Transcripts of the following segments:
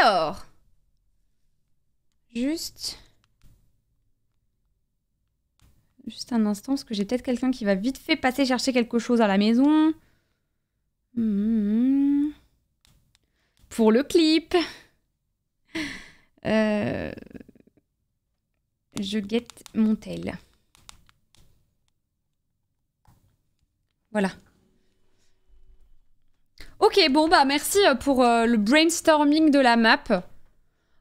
Alors. Juste un instant, parce que j'ai peut-être quelqu'un qui va vite fait passer chercher quelque chose à la maison. Pour le clip. Je guette mon tel. Voilà. Ok, bon bah merci pour le brainstorming de la map.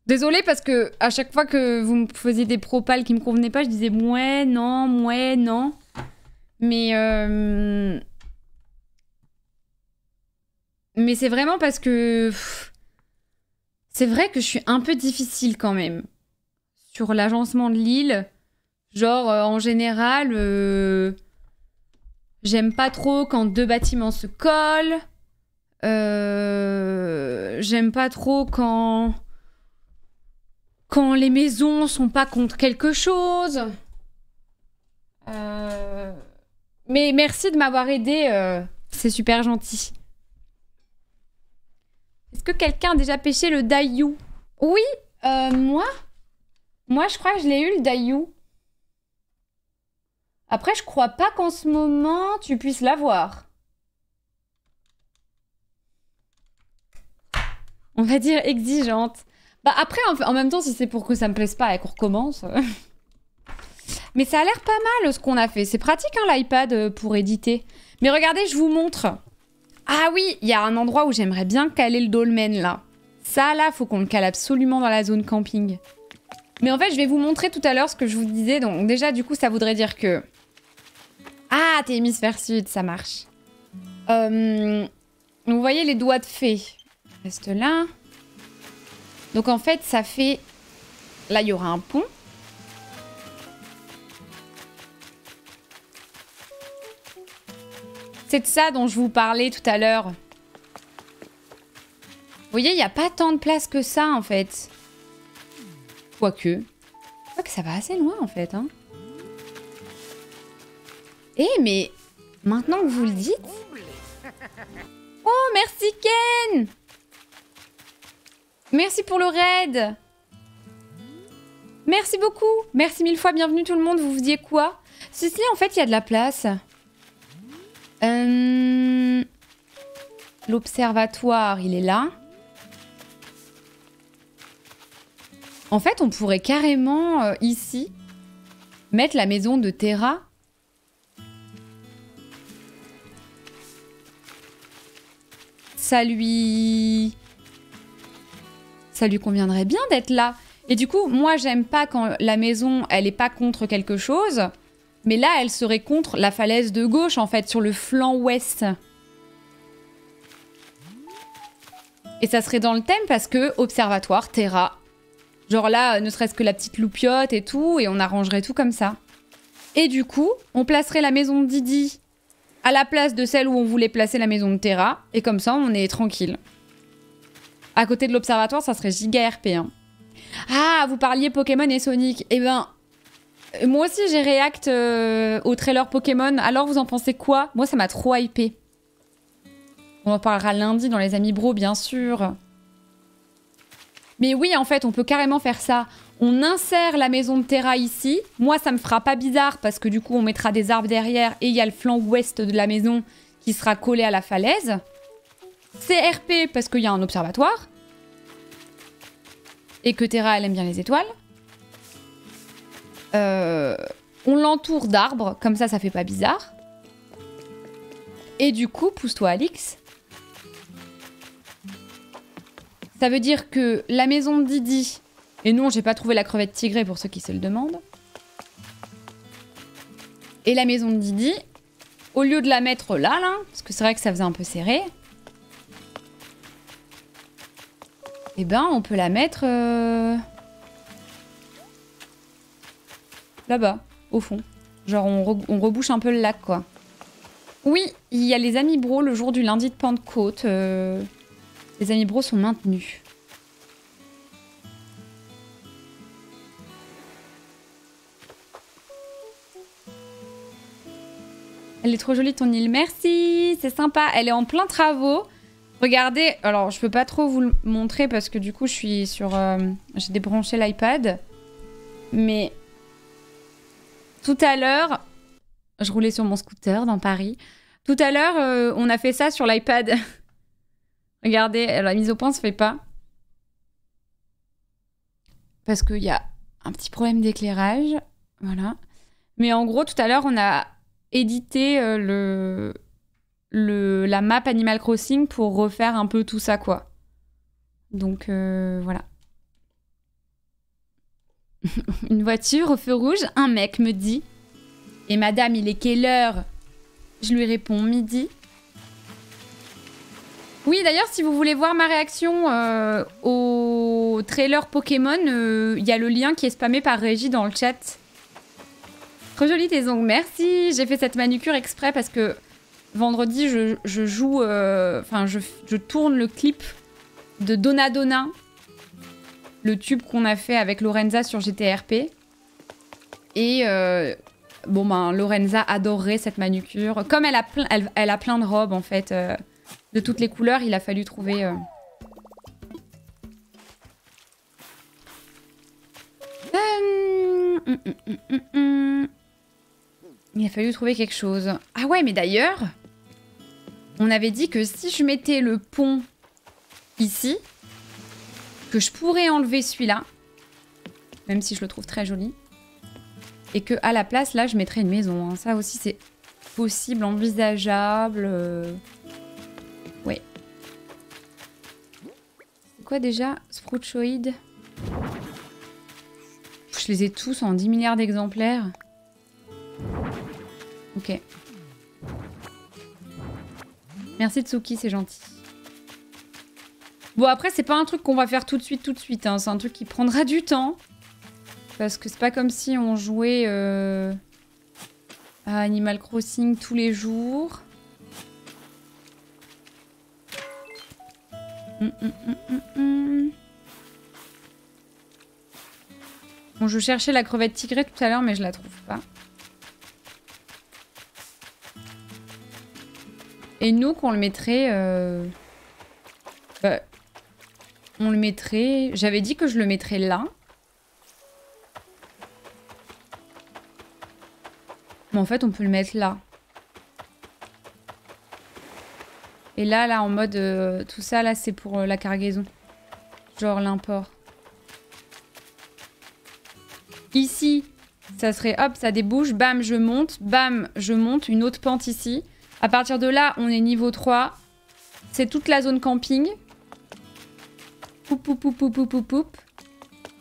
Désolée parce que à chaque fois que vous me faisiez des propales qui me convenaient pas, je disais mouais, non, mouais, non. Mais c'est vraiment parce que... C'est vrai que je suis un peu difficile quand même. Sur l'agencement de l'île. Genre en général... J'aime pas trop quand deux bâtiments se collent. J'aime pas trop quand... les maisons sont pas contre quelque chose. Mais merci de m'avoir aidé. C'est super gentil. Est-ce que quelqu'un a déjà pêché le Dayu? Oui, moi, je crois que je l'ai eu le Dayu. Après, je crois pas qu'en ce moment, tu puisses l'avoir. On va dire exigeante. Bah après, en même temps, si c'est pour que ça me plaise pas et qu'on recommence... Mais ça a l'air pas mal, ce qu'on a fait. C'est pratique, hein, l'iPad pour éditer. Mais regardez, je vous montre. Ah oui, il y a un endroit où j'aimerais bien caler le dolmen, là. Ça, là, faut qu'on le cale absolument dans la zone camping. Mais en fait, je vais vous montrer tout à l'heure ce que je vous disais. Donc déjà, du coup, ça voudrait dire que... Ah, t'es hémisphère sud, ça marche. Vous voyez les doigts de fée. Reste là. Donc en fait, ça fait... Là, il y aura un pont. C'est de ça dont je vous parlais tout à l'heure. Vous voyez, il n'y a pas tant de place que ça, en fait. Quoique. Quoique, ça va assez loin, en fait. Hein. Eh, mais... Maintenant que vous le dites... Oh, merci Ken! Merci pour le raid. Merci beaucoup. Merci mille fois. Bienvenue tout le monde. Vous disiez quoi? Si, si, en fait, il y a de la place. L'observatoire, il est là. En fait, on pourrait carrément, ici, mettre la maison de Terra. Ça lui conviendrait bien d'être là. Et du coup, moi, j'aime pas quand la maison, elle est pas contre quelque chose. Mais là, elle serait contre la falaise de gauche, en fait, sur le flanc ouest. Et ça serait dans le thème parce que observatoire, Terra. Genre là, ne serait-ce que la petite loupiote et tout, et on arrangerait tout comme ça. Et du coup, on placerait la maison de Didi à la place de celle où on voulait placer la maison de Terra. Et comme ça, on est tranquille. À côté de l'observatoire, ça serait giga RP. Hein. Ah, vous parliez Pokémon et Sonic. Eh ben, moi aussi j'ai react au trailer Pokémon. Alors vous en pensez quoi? Moi ça m'a trop hypé. On en parlera lundi dans les amis bro, bien sûr. Mais oui, en fait, on peut carrément faire ça. On insère la maison de Terra ici. Moi, ça me fera pas bizarre parce que du coup, on mettra des arbres derrière et il y a le flanc ouest de la maison qui sera collé à la falaise. C'est RP parce qu'il y a un observatoire. Et que Terra, elle aime bien les étoiles. On l'entoure d'arbres, comme ça fait pas bizarre. Et du coup, pousse-toi Alix. Ça veut dire que la maison de Didi... Et non, j'ai pas trouvé la crevette tigrée pour ceux qui se le demandent. Et la maison de Didi, au lieu de la mettre là, là, parce que c'est vrai que ça faisait un peu serré... Eh ben, on peut la mettre là-bas, au fond. Genre, on rebouche un peu le lac, quoi. Oui, il y a les amis bros le jour du lundi de Pentecôte. Les amis bros sont maintenus. Elle est trop jolie, ton île. Merci, c'est sympa. Elle est en plein travaux. Regardez, alors je peux pas trop vous le montrer parce que du coup je suis sur... j'ai débranché l'iPad. Mais tout à l'heure, je roulais sur mon scooter dans Paris. Tout à l'heure, on a fait ça sur l'iPad. Regardez, la mise au point se fait pas. Parce qu'il y a un petit problème d'éclairage. Voilà. Mais en gros, tout à l'heure, on a édité la map Animal Crossing pour refaire un peu tout ça, quoi. Donc, voilà. Une voiture au feu rouge, un mec me dit « Et madame, il est quelle heure ?» Je lui réponds « Midi ». Oui, d'ailleurs, si vous voulez voir ma réaction au trailer Pokémon, il y a le lien qui est spammé par Régie dans le chat. Trop joli tes ongles, merci. J'ai fait cette manucure exprès parce que vendredi, je joue... Enfin, je tourne le clip de Dona Dona, le tube qu'on a fait avec Lorenza sur GTRP. Et... bon, ben, Lorenza adorait cette manucure. Comme elle a plein de robes, en fait... de toutes les couleurs, il a fallu trouver... Il a fallu trouver quelque chose. Ah ouais, mais d'ailleurs, on avait dit que si je mettais le pont ici, que je pourrais enlever celui-là, même si je le trouve très joli, et que à la place, là, je mettrais une maison. Hein. Ça aussi, c'est possible, envisageable... Ouais. C'est quoi déjà, Sprouchoïde? Je les ai tous en 10 milliards d'exemplaires. Ok. Merci Tsuki, c'est gentil. Bon après, c'est pas un truc qu'on va faire tout de suite. Hein. C'est un truc qui prendra du temps. Parce que c'est pas comme si on jouait à Animal Crossing tous les jours. Bon, je cherchais la crevette tigrée tout à l'heure, mais je la trouve pas. Et nous, qu'on le mettrait... Bah, on le mettrait... J'avais dit que je le mettrais là. Mais en fait, on peut le mettre là. Et là, en mode... tout ça, là, c'est pour la cargaison. Genre l'import. Ici, ça serait hop, ça débouche. Bam, je monte. Bam, je monte. Une autre pente ici. À partir de là, on est niveau 3. C'est toute la zone camping. Poup, poup, poup, poup, poup, poup, poup.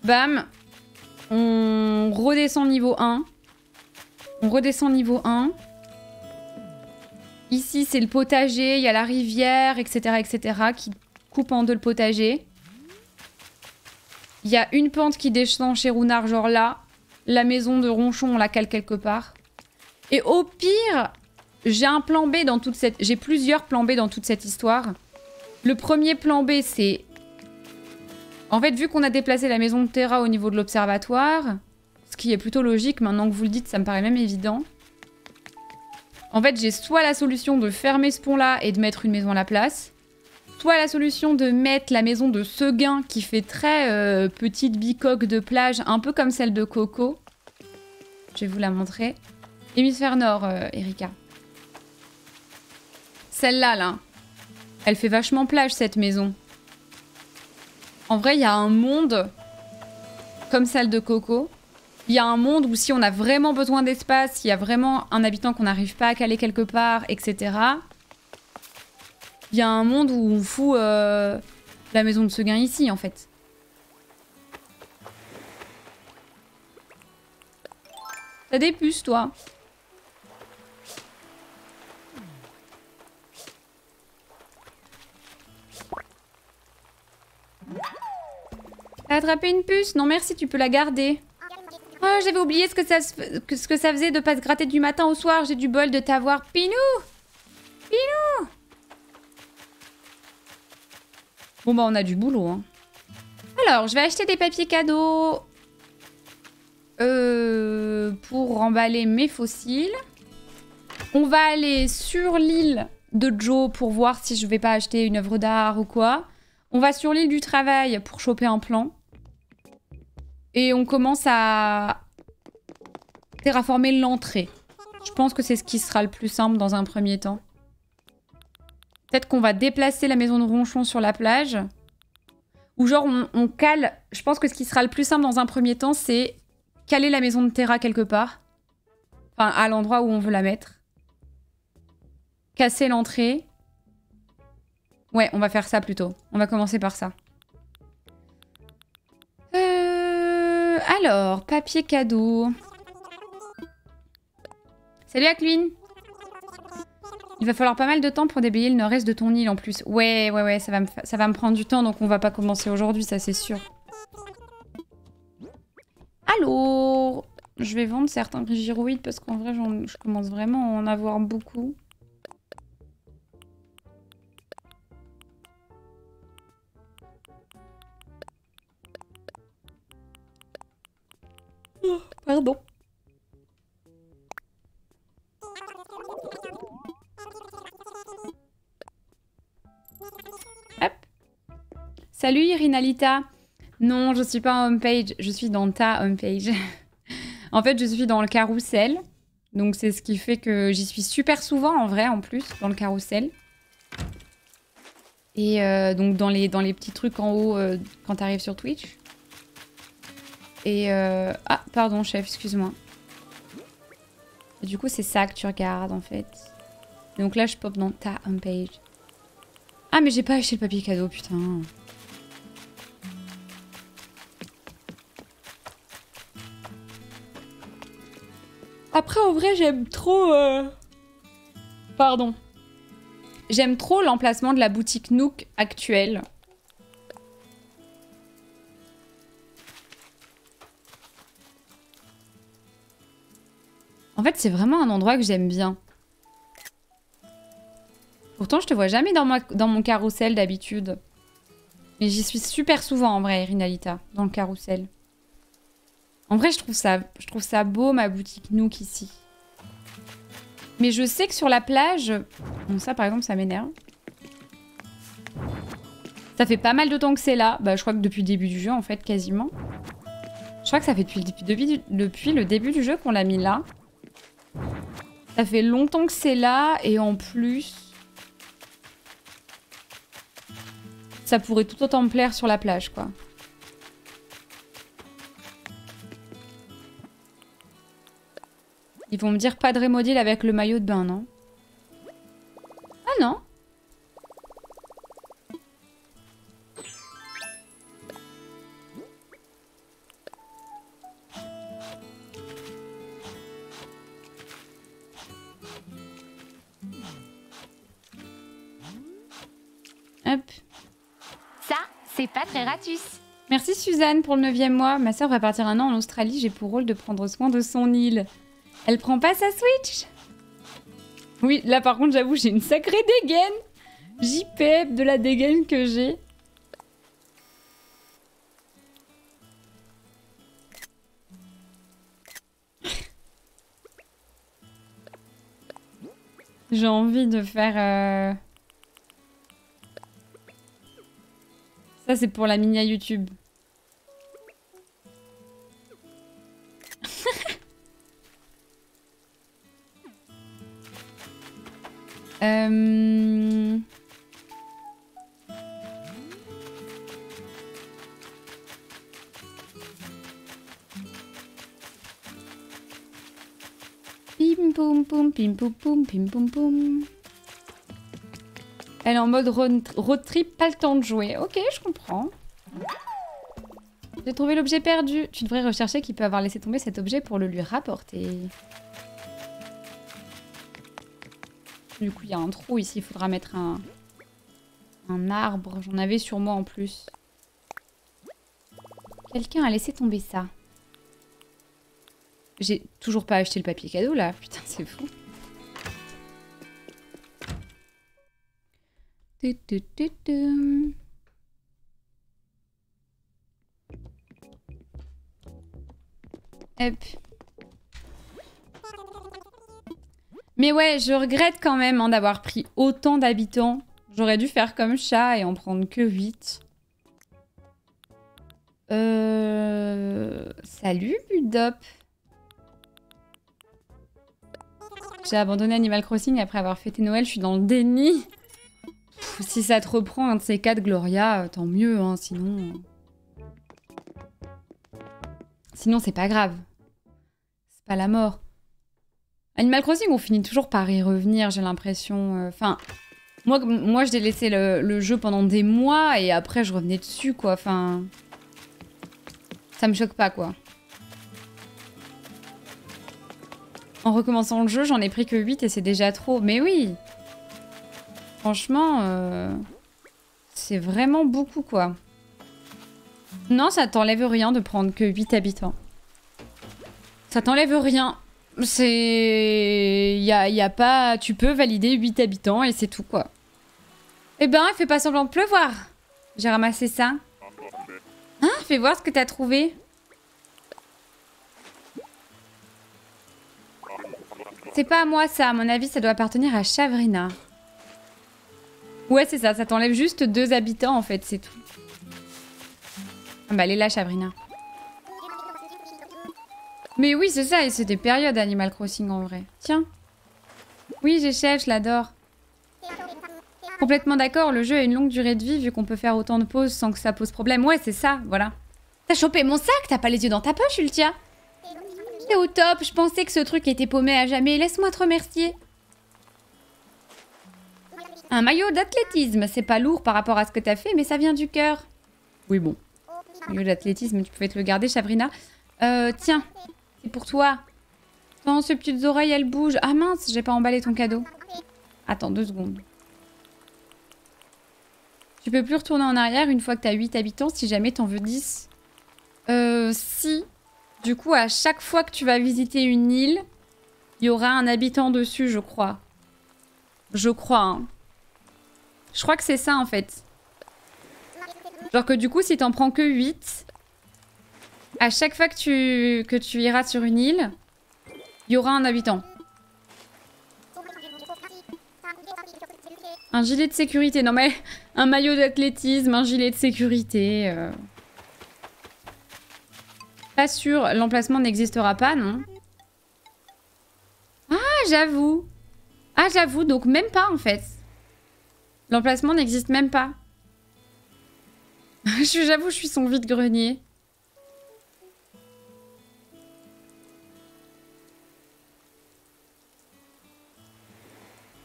Bam. On redescend niveau 1. On redescend niveau 1. Ici, c'est le potager, il y a la rivière, etc., qui coupe en deux le potager. Il y a une pente qui descend chez Rounard, genre là. La maison de Ronchon, on la cale quelque part. Et au pire, j'ai un plan B dans toute cette... J'ai plusieurs plans B dans toute cette histoire. Le premier plan B, c'est... En fait, vu qu'on a déplacé la maison de Terra au niveau de l'observatoire, ce qui est plutôt logique, maintenant que vous le dites, ça me paraît même évident. En fait, j'ai soit la solution de fermer ce pont-là et de mettre une maison à la place, soit la solution de mettre la maison de Seguin qui fait très petite bicoque de plage, un peu comme celle de Coco. Je vais vous la montrer. Hémisphère Nord, Erika. Celle-là, là. Elle fait vachement plage, cette maison. En vrai, il y a un monde comme celle de Coco. Il y a un monde où si on a vraiment besoin d'espace, s'il y a vraiment un habitant qu'on n'arrive pas à caler quelque part, etc. Il y a un monde où on fout la maison de Seguin ici, en fait. T'as des puces, toi. T'as attrapé une puce? Non merci, tu peux la garder. Oh, j'avais oublié ce que ça faisait de pas se gratter du matin au soir. J'ai du bol de t'avoir. Pinou. Bon bah on a du boulot. Hein. Alors, je vais acheter des papiers cadeaux pour emballer mes fossiles. On va aller sur l'île de Joe pour voir si je vais pas acheter une œuvre d'art ou quoi. On va sur l'île du travail pour choper un plan. Et on commence à terraformer l'entrée. Je pense que c'est ce qui sera le plus simple dans un premier temps. Peut-être qu'on va déplacer la maison de Ronchon sur la plage. Ou genre on cale... Je pense que ce qui sera le plus simple dans un premier temps, c'est caler la maison de Terra quelque part. Enfin, à l'endroit où on veut la mettre. Casser l'entrée. Ouais, on va faire ça plutôt. On va commencer par ça. Alors, papier cadeau. Salut Akluin. Il va falloir pas mal de temps pour déblayer le nord-est de ton île en plus. Ouais, ça va me prendre du temps, donc on va pas commencer aujourd'hui, ça c'est sûr. Alors, je vais vendre certains gyroïdes parce qu'en vrai, je commence vraiment à en avoir beaucoup. Oh, pardon. Hop. Salut Rinalita. Non, je suis pas en homepage, je suis dans ta homepage. En fait, je suis dans le carrousel. Donc c'est ce qui fait que j'y suis super souvent en vrai en plus, dans le carrousel. Et donc dans les petits trucs en haut quand t'arrives sur Twitch. Et ah, pardon chef, excuse-moi. Et du coup, c'est ça que tu regardes en fait. Et donc là, je pop dans ta homepage. Ah, mais j'ai pas acheté le papier cadeau, putain. Après, en vrai, j'aime trop... Pardon. J'aime trop l'emplacement de la boutique Nook actuelle. En fait, c'est vraiment un endroit que j'aime bien. Pourtant, je te vois jamais dans mon carrousel d'habitude. Mais j'y suis super souvent en vrai, Rinalita, dans le carrousel. En vrai, je trouve ça beau, ma boutique Nook ici. Mais je sais que sur la plage... Bon, ça par exemple, ça m'énerve. Ça fait pas mal de temps que c'est là. Bah, je crois que depuis le début du jeu, en fait, quasiment. Je crois que ça fait depuis le début du jeu qu'on l'a mis là. Ça fait longtemps que c'est là, et en plus... Ça pourrait tout autant me plaire sur la plage, quoi. Ils vont me dire pas de remodel avec le maillot de bain, non? Ah non! Pas très ratus. Merci Suzanne pour le 9e mois. Ma soeur va partir un an en Australie. J'ai pour rôle de prendre soin de son île. Elle prend pas sa Switch? Oui, là par contre, j'avoue, j'ai une sacrée dégaine. JPEP de la dégaine que j'ai. J'ai envie de faire... Ça, c'est pour la mini YouTube. Pim-poum-poum, pim-poum-poum, pim-poum-poum. Elle est en mode road trip, pas le temps de jouer. Ok, je comprends. J'ai trouvé l'objet perdu. Tu devrais rechercher qui peut avoir laissé tomber cet objet pour le lui rapporter. Du coup, il y a un trou ici. Il faudra mettre un arbre. J'en avais sur moi en plus. Quelqu'un a laissé tomber ça. J'ai toujours pas acheté le papier cadeau là. Putain, c'est fou. Mais ouais, je regrette quand même hein, d'avoir pris autant d'habitants. J'aurais dû faire comme chat et en prendre que 8. Salut, Budop. J'ai abandonné Animal Crossing après avoir fêté Noël, je suis dans le déni. Pff, si ça te reprend un de ces quatre, Gloria, tant mieux, hein, sinon... Sinon, c'est pas grave. C'est pas la mort. Animal Crossing, on finit toujours par y revenir, j'ai l'impression. Enfin, moi je délaissais le jeu pendant des mois et après, je revenais dessus, quoi. Enfin... Ça me choque pas, quoi. En recommençant le jeu, j'en ai pris que 8 et c'est déjà trop. Mais oui! Franchement, c'est vraiment beaucoup, quoi. Non, ça t'enlève rien de prendre que 8 habitants. Ça t'enlève rien. C'est... Y a pas... Tu peux valider 8 habitants et c'est tout, quoi. Eh ben, fais pas semblant de pleuvoir! J'ai ramassé ça. Hein, fais voir ce que t'as trouvé. C'est pas à moi ça, à mon avis ça doit appartenir à Sabrina. Ouais c'est ça, ça t'enlève juste 2 habitants en fait, c'est tout. Ah bah elle est là Sabrina. Mais oui c'est ça, et c'est des périodes Animal Crossing en vrai. Tiens. Oui j'ai Chef, je l'adore. Complètement d'accord, le jeu a une longue durée de vie vu qu'on peut faire autant de pauses sans que ça pose problème. Ouais, c'est ça, voilà. T'as chopé mon sac, t'as pas les yeux dans ta poche, Ultia. T'es au top, je pensais que ce truc était paumé à jamais, laisse-moi te remercier. Un maillot d'athlétisme, c'est pas lourd par rapport à ce que t'as fait, mais ça vient du cœur. Oui, bon. Maillot d'athlétisme, tu pouvais te le garder, Sabrina. Tiens, c'est pour toi. Attends, ces petites oreilles, elles bougent. Ah mince, j'ai pas emballé ton cadeau. Attends, 2 secondes. Tu peux plus retourner en arrière une fois que t'as 8 habitants si jamais t'en veux 10. Si. Du coup, à chaque fois que tu vas visiter une île, il y aura un habitant dessus, je crois. Je crois, hein. Je crois que c'est ça, en fait. Genre que du coup, si t'en prends que 8, à chaque fois que tu iras sur une île, il y aura un habitant. Un gilet de sécurité, non mais... Un maillot d'athlétisme, un gilet de sécurité... Pas sûr, l'emplacement n'existera pas, non? Ah, j'avoue! Ah, j'avoue, donc même pas, en fait. L'emplacement n'existe même pas. J'avoue, je suis son vide-grenier.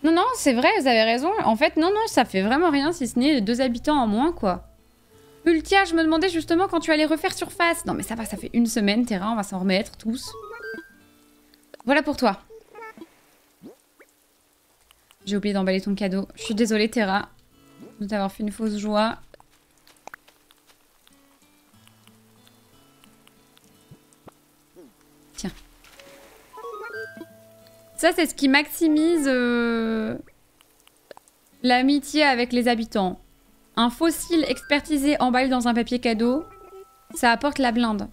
Non, non, c'est vrai, vous avez raison. En fait, non, non, ça fait vraiment rien si ce n'est 2 habitants en moins, quoi. Ultia, je me demandais justement quand tu allais refaire surface. Non mais ça va, ça fait 1 semaine, Terra, on va s'en remettre, tous. Voilà pour toi. J'ai oublié d'emballer ton cadeau. Je suis désolée, Terra, de t'avoir fait une fausse joie. Tiens. Ça, c'est ce qui maximise l'amitié avec les habitants. Un fossile expertisé emballé dans un papier cadeau, ça apporte la blinde.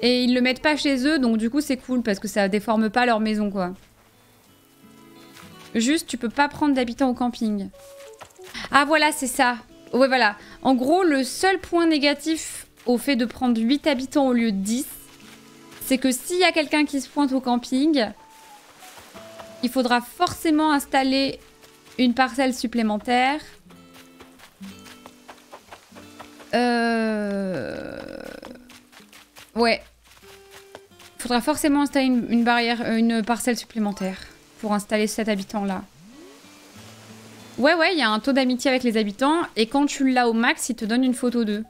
Et ils le mettent pas chez eux, donc du coup c'est cool parce que ça déforme pas leur maison, quoi. Juste, tu peux pas prendre d'habitants au camping. Ah voilà, c'est ça. Ouais, voilà. En gros, le seul point négatif au fait de prendre 8 habitants au lieu de 10, c'est que s'il y a quelqu'un qui se pointe au camping... Il faudra forcément installer une parcelle supplémentaire. Ouais. Il faudra forcément installer une parcelle supplémentaire pour installer cet habitant-là. Ouais, ouais, il y a un taux d'amitié avec les habitants et quand tu l'as au max, il te donne une photo d'eux.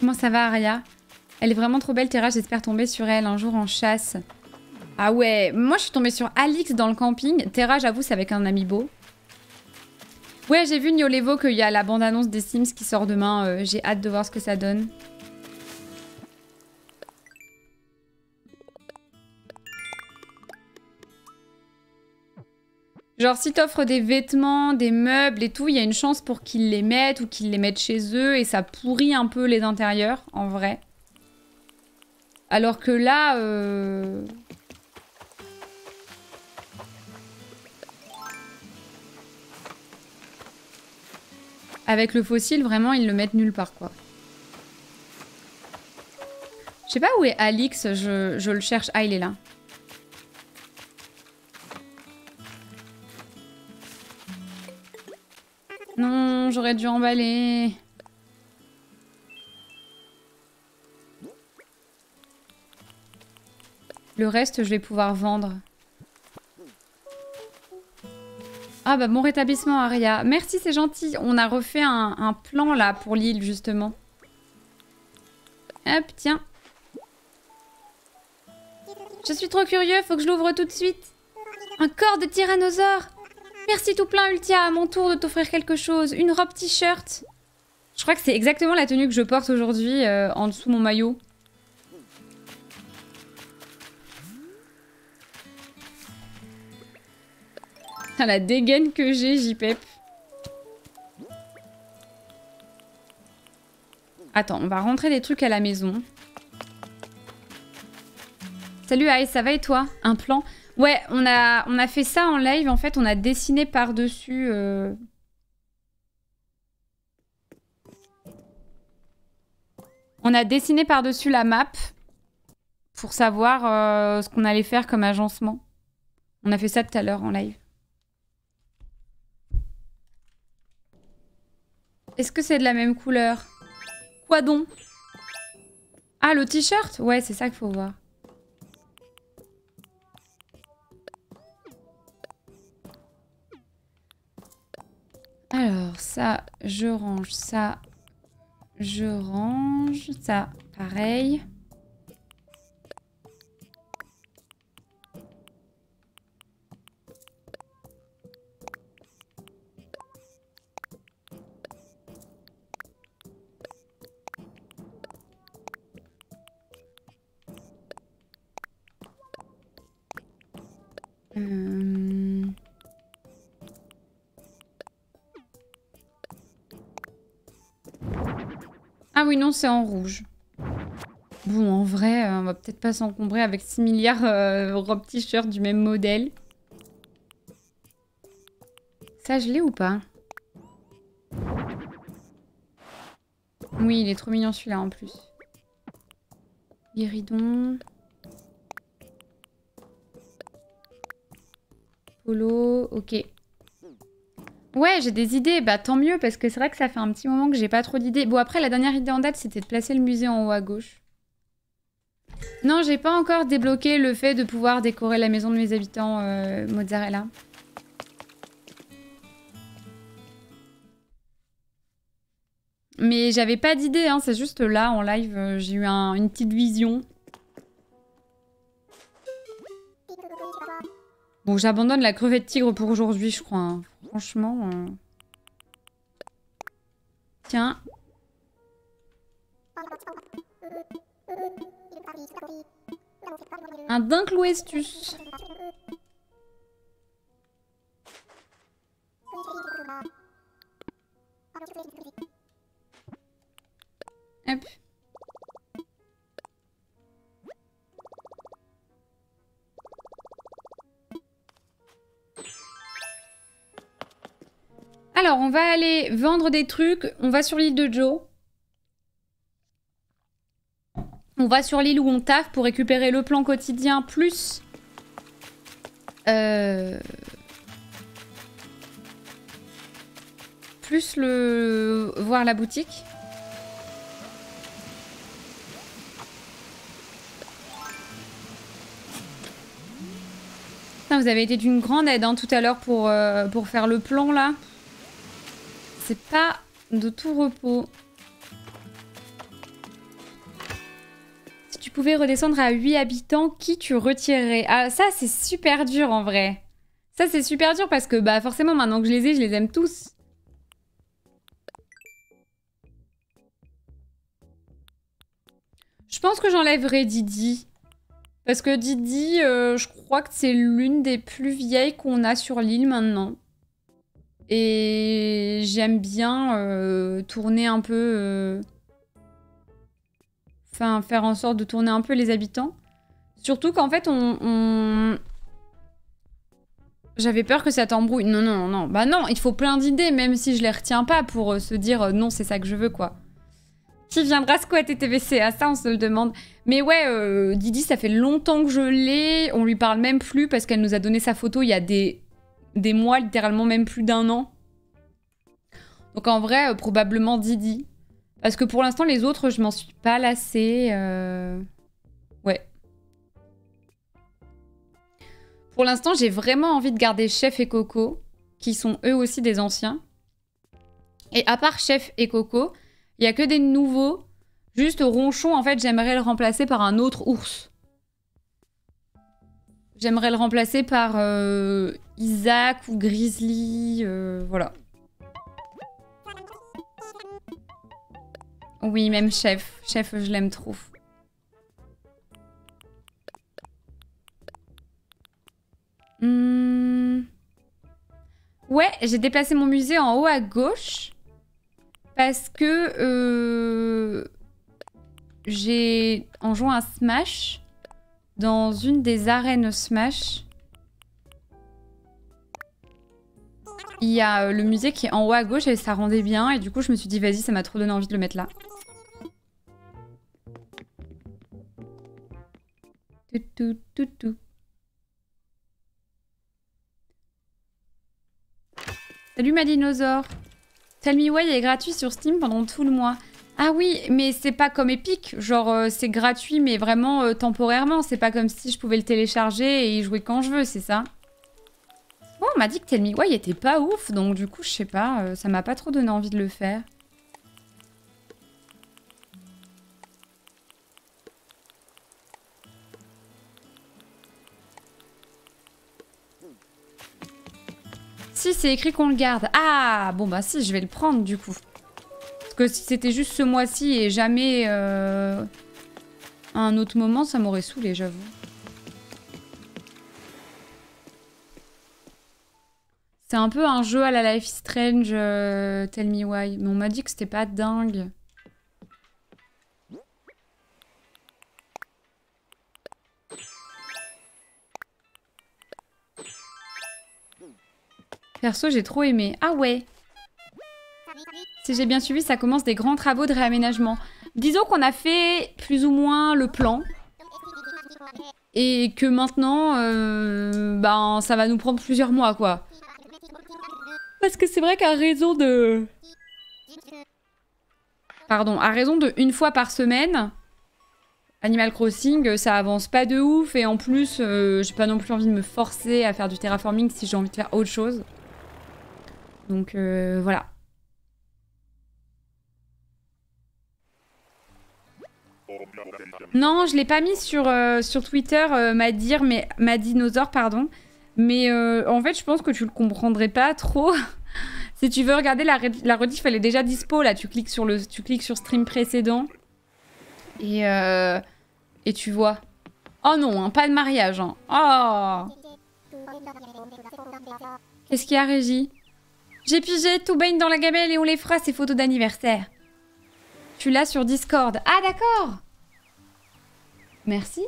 Comment ça va, Aria? Elle est vraiment trop belle, Terra. J'espère tomber sur elle un jour en chasse. Ah ouais, moi je suis tombée sur Alix dans le camping. Terra, j'avoue, c'est avec un amiibo. Ouais, j'ai vu Niolevo qu'il y a la bande-annonce des Sims qui sort demain. J'ai hâte de voir ce que ça donne. Genre, si t'offres des vêtements, des meubles et tout, il y a une chance pour qu'ils les mettent ou qu'ils les mettent chez eux et ça pourrit un peu les intérieurs, en vrai. Alors que là... Avec le fossile, vraiment, ils le mettent nulle part, quoi. Je sais pas où est Alix, je le cherche. Ah, il est là. Non, j'aurais dû emballer. Le reste, je vais pouvoir vendre. Ah bah, bon rétablissement, Aria. Merci, c'est gentil. On a refait un plan, là, pour l'île, justement. Hop, tiens. Je suis trop curieux, faut que je l'ouvre tout de suite. Un corps de tyrannosaure. Merci tout plein, Ultia, à mon tour de t'offrir quelque chose. Une robe t-shirt. Je crois que c'est exactement la tenue que je porte aujourd'hui, en dessous mon maillot. Ah, la dégaine que j'ai, JPEP. Attends, on va rentrer des trucs à la maison. Salut Aïe, ça va et toi? Un plan? Ouais, on a fait ça en live, en fait, on a dessiné par-dessus... On a dessiné par-dessus la map pour savoir ce qu'on allait faire comme agencement. On a fait ça tout à l'heure en live. Est-ce que c'est de la même couleur? Quoi donc? Ah, le t-shirt? Ouais, c'est ça qu'il faut voir. Alors, ça, je range, ça, je range, ça, pareil. Ah oui, non, c'est en rouge. Bon, en vrai, on va peut-être pas s'encombrer avec 6 milliards robes t-shirts du même modèle. Ça, je l'ai ou pas? Oui, il est trop mignon celui-là en plus. Guéridon. Polo, ok. Ouais, j'ai des idées, bah tant mieux, parce que c'est vrai que ça fait un petit moment que j'ai pas trop d'idées. Bon, après, la dernière idée en date, c'était de placer le musée en haut à gauche. Non, j'ai pas encore débloqué le fait de pouvoir décorer la maison de mes habitants, Mozzarella. Mais j'avais pas d'idée, hein, c'est juste là, en live, j'ai eu une petite vision. Bon, j'abandonne la crevette tigre pour aujourd'hui, je crois, hein. Franchement... Tiens. Un dincloestus. Hop. Alors, on va aller vendre des trucs. On va sur l'île de Joe. On va sur l'île où on taffe pour récupérer le plan quotidien plus... Plus le... voir la boutique. Putain, vous avez été d'une grande aide hein, tout à l'heure pour faire le plan là. C'est pas de tout repos. Si tu pouvais redescendre à 8 habitants, qui tu retirerais? Ah, ça, c'est super dur, en vrai. Ça, c'est super dur parce que bah forcément, maintenant que je les ai, je les aime tous. Je pense que j'enlèverais Didi. Parce que Didi, je crois que c'est l'une des plus vieilles qu'on a sur l'île maintenant. Et j'aime bien tourner un peu... Enfin, faire en sorte de tourner un peu les habitants. Surtout qu'en fait, on... J'avais peur que ça t'embrouille. Non, non, non. Bah non, il faut plein d'idées, même si je les retiens pas, pour se dire non, c'est ça que je veux, quoi. Qui viendra squatter TVC? À ça, on se le demande. Mais ouais, Didi, ça fait longtemps que je l'ai. On lui parle même plus parce qu'elle nous a donné sa photo il y a des mois, littéralement même plus d'un an. Donc en vrai, probablement Didi. Parce que pour l'instant, les autres, je m'en suis pas lassée. Ouais. Pour l'instant, j'ai vraiment envie de garder Chef et Coco, qui sont eux aussi des anciens. Et à part Chef et Coco... Il n'y a que des nouveaux. Juste Ronchon, en fait, j'aimerais le remplacer par un autre ours. J'aimerais le remplacer par Isaac ou Grizzly. Voilà. Oui, même Chef. Chef, je l'aime trop. Ouais, j'ai déplacé mon musée en haut à gauche. Parce que j'ai en jouant à Smash, dans une des arènes Smash, il y a le musée qui est en haut à gauche et ça rendait bien. Et du coup, je me suis dit, vas-y, ça m'a trop donné envie de le mettre là. Salut ma dinosaure! Tell me why est gratuit sur Steam pendant tout le mois. Ah oui, mais c'est pas comme Epic. Genre, c'est gratuit, mais vraiment temporairement. C'est pas comme si je pouvais le télécharger et y jouer quand je veux, c'est ça? Bon, on m'a dit que Tell me why était pas ouf, donc du coup, je sais pas. Ça m'a pas trop donné envie de le faire. Si, c'est écrit qu'on le garde. Ah, bon bah si, je vais le prendre du coup. Parce que si c'était juste ce mois-ci et jamais à un autre moment, ça m'aurait saoulé, j'avoue. C'est un peu un jeu à la Life is Strange, Tell me why. Mais on m'a dit que c'était pas dingue. Perso, j'ai trop aimé. Ah ouais. Si j'ai bien suivi, ça commence des grands travaux de réaménagement. Disons qu'on a fait plus ou moins le plan. Et que maintenant, ben, ça va nous prendre plusieurs mois, quoi. Parce que c'est vrai qu'à raison de... Pardon, à raison de une fois par semaine, Animal Crossing, ça avance pas de ouf. Et en plus, j'ai pas non plus envie de me forcer à faire du terraforming si j'ai envie de faire autre chose. Donc voilà. Non, je l'ai pas mis sur, sur Twitter, ma dinosaure, pardon. Mais en fait, je pense que tu le comprendrais pas trop. Si tu veux regarder la rediff, elle est déjà dispo. Là, tu cliques sur stream précédent. Et tu vois. Oh non, hein, pas de mariage. Hein. Oh. Qu'est-ce qu'il y a, Régie? J'ai pigé, tout baigne dans la gamelle et on les fera, ces photos d'anniversaire. Tu l'as sur Discord. Ah, d'accord. Merci.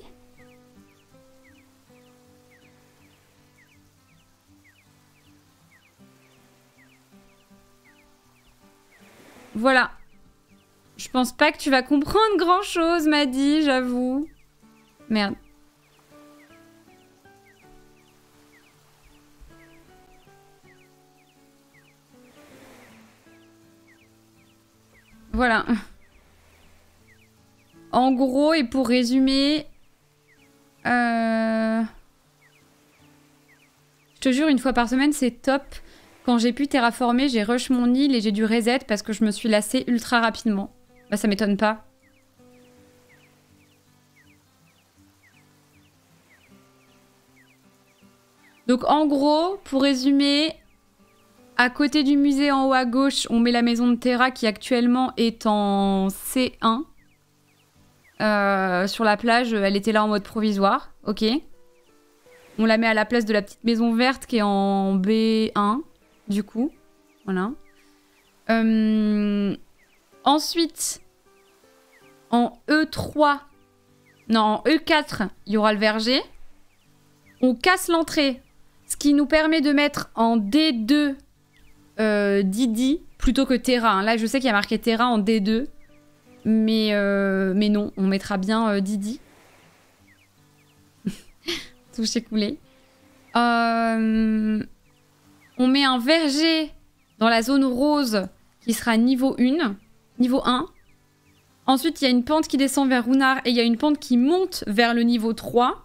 Voilà. Je pense pas que tu vas comprendre grand-chose, Maddy, j'avoue. Merde. Voilà. En gros, et pour résumer... Je te jure, une fois par semaine, c'est top. Quand j'ai pu terraformer, j'ai rush mon île et j'ai dû reset parce que je me suis lassée ultra rapidement. Bah, ça m'étonne pas. Donc, en gros, pour résumer... À côté du musée, en haut à gauche, on met la maison de Terra qui actuellement est en C1. sur la plage, elle était là en mode provisoire. Ok. On la met à la place de la petite maison verte qui est en B1, du coup. Voilà. Ensuite, en E3, non, en E4, il y aura le verger. On casse l'entrée, ce qui nous permet de mettre en D2 Didi plutôt que Terra. Hein. Là, je sais qu'il y a marqué Terra en D2, mais non, on mettra bien Didi. Tout s'est coulé. On met un verger dans la zone rose qui sera niveau 1. Niveau 1. Ensuite, il y a une pente qui descend vers Runard et il y a une pente qui monte vers le niveau 3.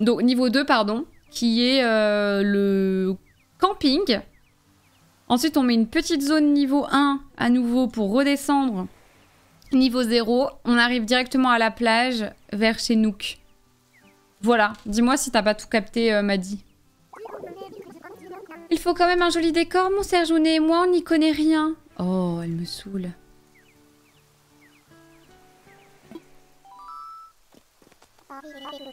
Donc, niveau 2, pardon, qui est le camping. Ensuite, on met une petite zone niveau 1 à nouveau pour redescendre. Niveau 0, on arrive directement à la plage vers chez Nook. Voilà, dis-moi si t'as pas tout capté, Maddy. Il faut quand même un joli décor, mon Serge, et moi, on n'y connaît rien. Oh, elle me saoule.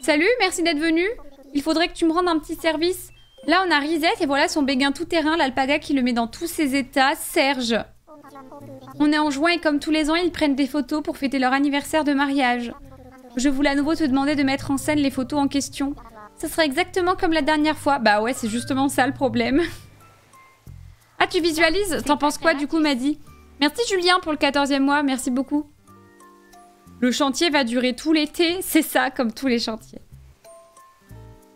Salut, merci d'être venu. Il faudrait que tu me rendes un petit service. Là, on a Risette et voilà son béguin tout-terrain, l'alpaga qui le met dans tous ses états, Serge. On est en juin et comme tous les ans, ils prennent des photos pour fêter leur anniversaire de mariage. Je voulais à nouveau te demander de mettre en scène les photos en question. Ça sera exactement comme la dernière fois. Bah ouais, c'est justement ça le problème. Ah, tu visualises? T'en penses quoi du coup, Maddy? Merci Julien pour le 14e mois, merci beaucoup. Le chantier va durer tout l'été, c'est ça, comme tous les chantiers.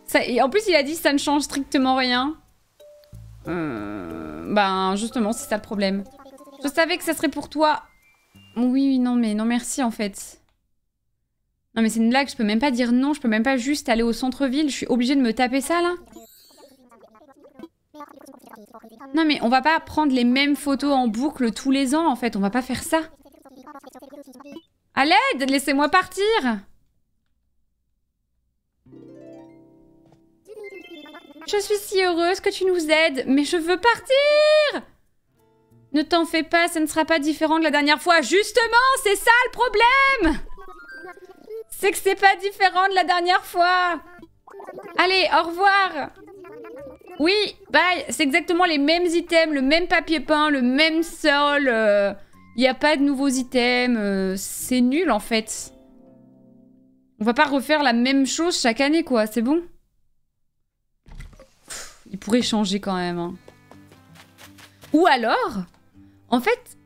Ça, et en plus, il a dit ça ne change strictement rien. Ben, justement, c'est ça le problème. Je savais que ça serait pour toi. Oui, non, mais non, merci en fait. Non mais c'est une blague, je peux même pas dire non, je peux même pas juste aller au centre-ville, je suis obligée de me taper ça là. Non mais on va pas prendre les mêmes photos en boucle tous les ans en fait, on va pas faire ça. À l'aide, laissez-moi partir. Je suis si heureuse que tu nous aides, mais je veux partir! Ne t'en fais pas, ça ne sera pas différent de la dernière fois. Justement, c'est ça le problème! C'est que c'est pas différent de la dernière fois. Allez, au revoir. Oui, bye. C'est exactement les mêmes items, le même papier peint, le même sol. Il n'y a pas de nouveaux items. C'est nul, en fait. On va pas refaire la même chose chaque année, quoi. C'est bon. Pff, il pourrait changer, quand même. Hein. Ou alors... En fait,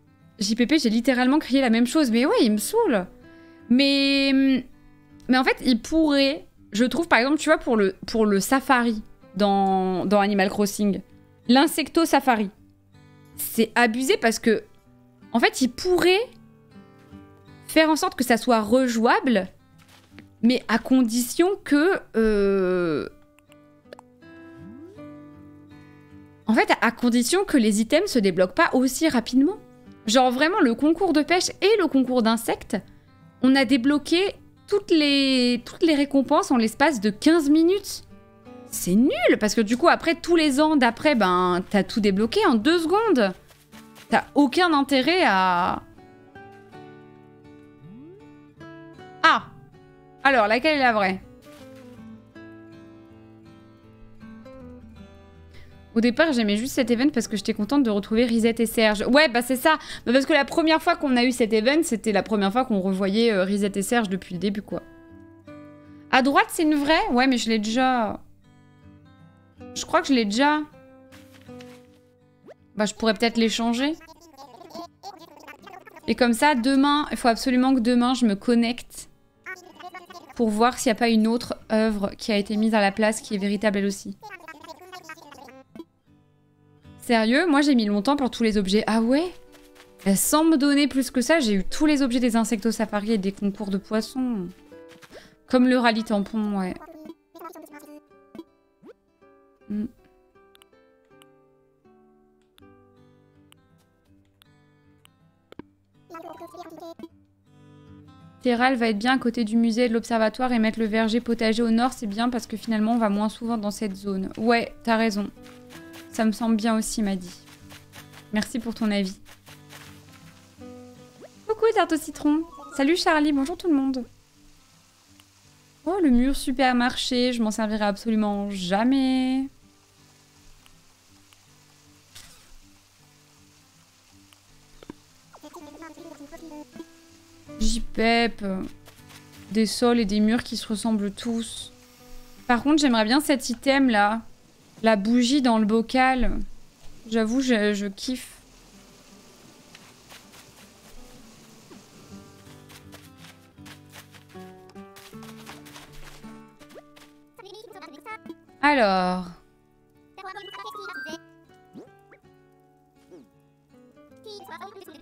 JPP, j'ai littéralement crié la même chose. Mais ouais, il me saoule. Mais en fait, il pourrait, je trouve, par exemple, tu vois, pour le safari dans Animal Crossing, l'insecto safari, c'est abusé parce que, en fait, il pourrait faire en sorte que ça soit rejouable, mais à condition que... En fait, à condition que les items se débloquent pas aussi rapidement. Genre vraiment, le concours de pêche et le concours d'insectes, on a débloqué toutes les récompenses en l'espace de 15 minutes. C'est nul, parce que du coup, après, tous les ans d'après, ben, t'as tout débloqué en 2 secondes. T'as aucun intérêt à... Ah! Alors, laquelle est la vraie? Au départ, j'aimais juste cet event parce que j'étais contente de retrouver Risette et Serge. Ouais, bah c'est ça. Parce que la première fois qu'on a eu cet event, c'était la première fois qu'on revoyait Risette et Serge depuis le début, quoi. À droite, c'est une vraie? Ouais, mais je l'ai déjà... Je crois que je l'ai déjà. Bah, je pourrais peut-être l'échanger. Et comme ça, demain... Il faut absolument que demain, je me connecte pour voir s'il n'y a pas une autre œuvre qui a été mise à la place qui est véritable, elle aussi. Sérieux, moi j'ai mis longtemps pour tous les objets. Ah ouais? Et sans me donner plus que ça, j'ai eu tous les objets des insectos safari et des concours de poissons. Comme le rallye tampon, ouais. Mm. Terral va être bien à côté du musée et de l'observatoire et mettre le verger potager au nord, c'est bien parce que finalement on va moins souvent dans cette zone. Ouais, t'as raison. Ça me semble bien aussi, Maddy. Merci pour ton avis. Coucou, tarte au citron. Salut Charlie, bonjour tout le monde. Oh, le mur supermarché, je m'en servirai absolument jamais. J-Pep. Des sols et des murs qui se ressemblent tous. Par contre, j'aimerais bien cet item là. La bougie dans le bocal. J'avoue, je kiffe. Alors...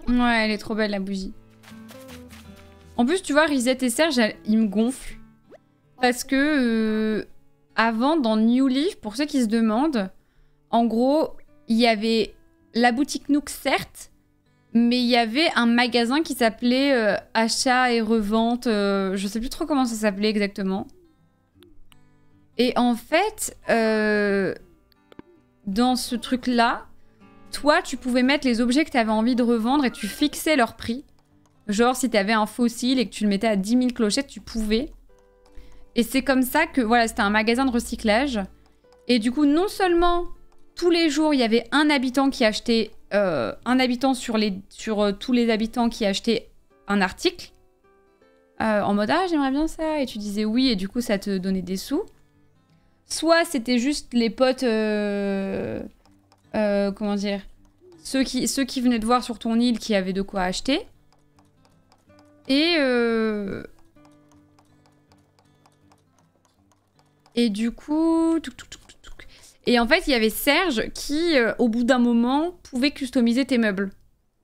Ouais, elle est trop belle la bougie. En plus, tu vois, Risette et Serge, ils me gonflent. Parce que... avant, dans New Leaf, pour ceux qui se demandent, en gros, il y avait la boutique Nook, certes, mais il y avait un magasin qui s'appelait Achat et Revente, je sais plus trop comment ça s'appelait exactement. Et en fait, dans ce truc-là, toi, tu pouvais mettre les objets que tu avais envie de revendre et tu fixais leur prix. Genre, si tu avais un fossile et que tu le mettais à 10 000 clochettes, tu pouvais. Et c'est comme ça que, voilà, c'était un magasin de recyclage. Et du coup, non seulement tous les jours, il y avait un habitant qui achetait... un habitant sur tous les habitants qui achetaient un article. En mode, ah, j'aimerais bien ça. Et tu disais oui, et du coup, ça te donnait des sous. Soit c'était juste les potes, comment dire, ceux qui venaient te voir sur ton île qui avaient de quoi acheter. Et du coup... Et en fait, il y avait Serge qui, au bout d'un moment, pouvait customiser tes meubles.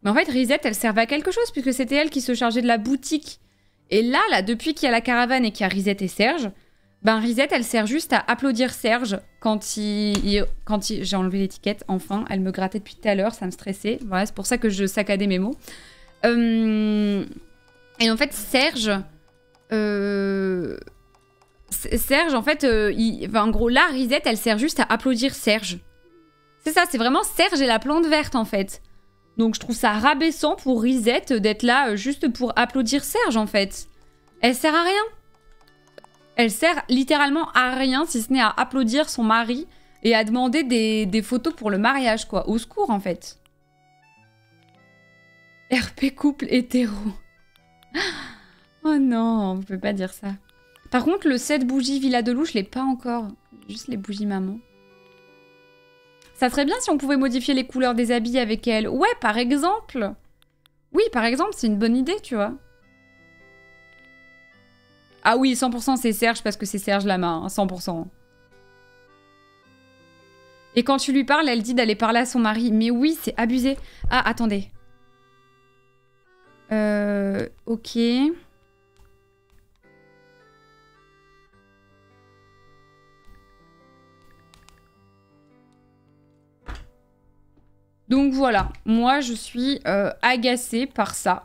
Mais en fait, Risette, elle servait à quelque chose, puisque c'était elle qui se chargeait de la boutique. Et là, depuis qu'il y a la caravane et qu'il y a Risette et Serge... Ben, Risette, elle sert juste à applaudir Serge quand il... J'ai enlevé l'étiquette, enfin. Elle me grattait depuis tout à l'heure, ça me stressait. Voilà, c'est pour ça que je saccadais mes mots. Et en fait, Serge... Serge, en fait... en gros, là, Risette, elle sert juste à applaudir Serge. C'est ça, c'est vraiment Serge et la plante verte, en fait. Donc, je trouve ça rabaissant pour Risette d'être là juste pour applaudir Serge, en fait. Elle sert à rien. Elle sert littéralement à rien, si ce n'est à applaudir son mari et à demander des photos pour le mariage, quoi. Au secours, en fait. RP couple hétéro. Oh non, on ne peut pas dire ça. Par contre, le 7 bougies Villa de Loup, je ne l'ai pas encore. Juste les bougies maman. Ça serait bien si on pouvait modifier les couleurs des habits avec elle. Ouais, par exemple. Oui, par exemple, c'est une bonne idée, tu vois. Ah oui, 100% c'est Serge parce que c'est Serge Lama, hein, 100%. Et quand tu lui parles, elle dit d'aller parler à son mari. Mais oui, c'est abusé. Ah, attendez. Ok. Donc voilà, moi je suis agacée par ça.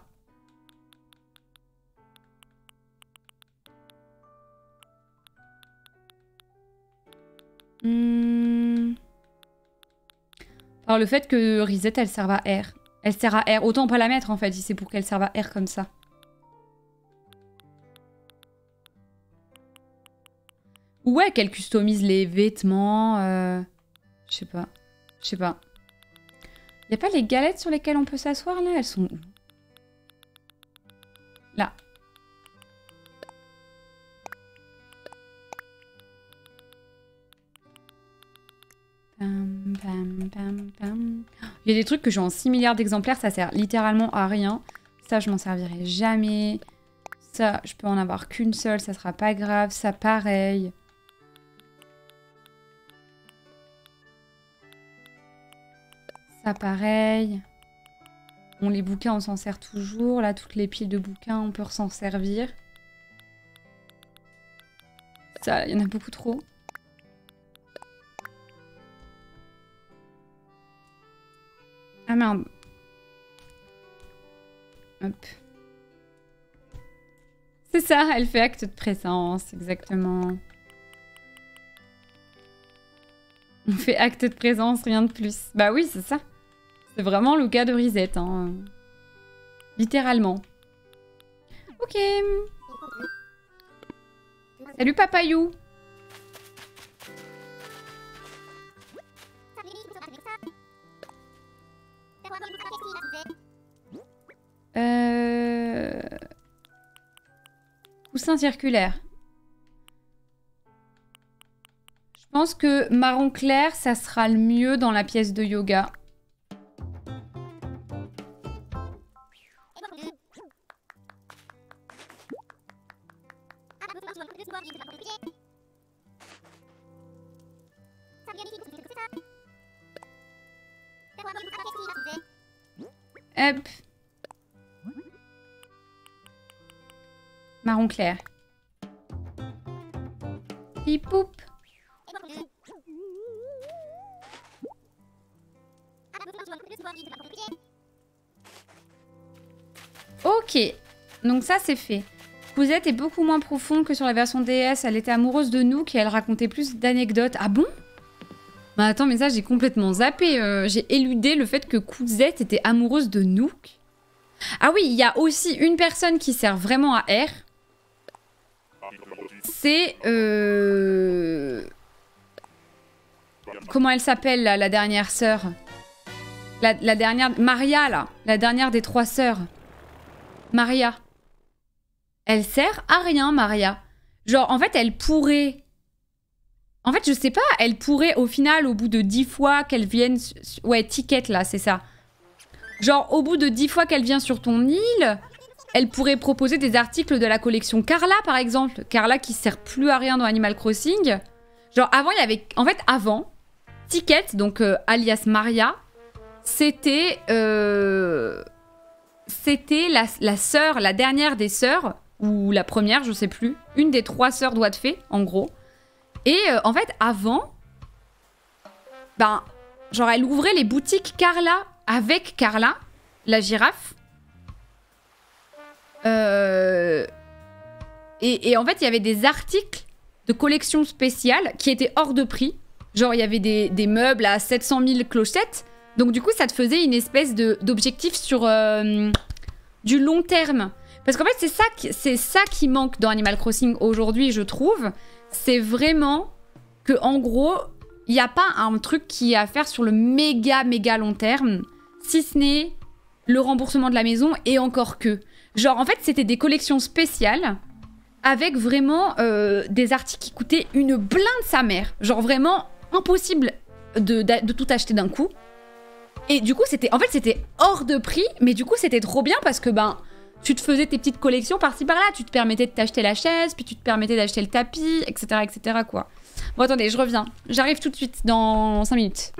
Par le fait que Risette, elle serve à R. Elle sert à R. Autant pas la mettre, en fait, si c'est pour qu'elle serve à R comme ça. Ouais, qu'elle customise les vêtements. Je sais pas. Je sais pas. Y a pas les galettes sur lesquelles on peut s'asseoir, là? Elles sont où? Là. Il y a des trucs que j'ai en 6 milliards d'exemplaires, ça sert littéralement à rien. Ça, je m'en servirai jamais. Ça, je peux en avoir qu'une seule, ça sera pas grave. Ça, pareil. Ça, pareil. Bon, les bouquins, on s'en sert toujours. Là, toutes les piles de bouquins, on peut s'en servir. Ça, il y en a beaucoup trop. Ah merde. Hop. C'est ça, elle fait acte de présence, exactement. On fait acte de présence, rien de plus. Bah oui, c'est ça. C'est vraiment le cas de Risette, hein. Littéralement. Ok. Salut papayou. Coussin circulaire. Je pense que marron clair, ça sera le mieux dans la pièce de yoga. Hop. Marron clair. Pipoup. Ok, donc ça c'est fait. Cousette est beaucoup moins profonde que sur la version DS. Elle était amoureuse de Nook et elle racontait plus d'anecdotes. Ah bon? Bah attends, mais ça j'ai complètement zappé. J'ai éludé le fait que Cousette était amoureuse de Nook. Ah oui, il y a aussi une personne qui sert vraiment à R. C'est... Comment elle s'appelle, la dernière sœur? La dernière... Maria, là. La dernière des trois sœurs. Maria. Elle sert à rien, Maria. Genre, en fait, elle pourrait... En fait, je sais pas. Elle pourrait, au final, au bout de 10 fois qu'elle vienne... Ouais, ticket, là, c'est ça. Genre, au bout de 10 fois qu'elle vient sur ton île... Elle pourrait proposer des articles de la collection Carla, par exemple. Carla qui sert plus à rien dans Animal Crossing. Genre, avant, il y avait... En fait, avant, Ticket, donc alias Maria, c'était... C'était la sœur, la dernière des sœurs, ou la première, je sais plus. Une des 3 sœurs Doigt de Fée, en gros. Et en fait, avant... Ben, genre, elle ouvrait les boutiques Carla, avec Carla, la girafe. Et en fait, il y avait des articles de collection spéciale qui étaient hors de prix. Genre, il y avait des meubles à 700 000 clochettes. Donc, du coup, ça te faisait une espèce d'objectif sur du long terme. Parce qu'en fait, c'est ça qui manque dans Animal Crossing aujourd'hui, je trouve. C'est vraiment que, en gros, il n'y a pas un truc qui est à faire sur le méga long terme, si ce n'est le remboursement de la maison et encore que. Genre, en fait, c'était des collections spéciales avec vraiment des articles qui coûtaient une blinde sa mère. Genre, vraiment impossible de tout acheter d'un coup. Et du coup, c'était... En fait, c'était hors de prix, mais du coup, c'était trop bien parce que, ben, tu te faisais tes petites collections par-ci, par-là. Tu te permettais de t'acheter la chaise, puis tu te permettais d'acheter le tapis, etc., etc., quoi. Bon, attendez, je reviens. J'arrive tout de suite dans 5 minutes.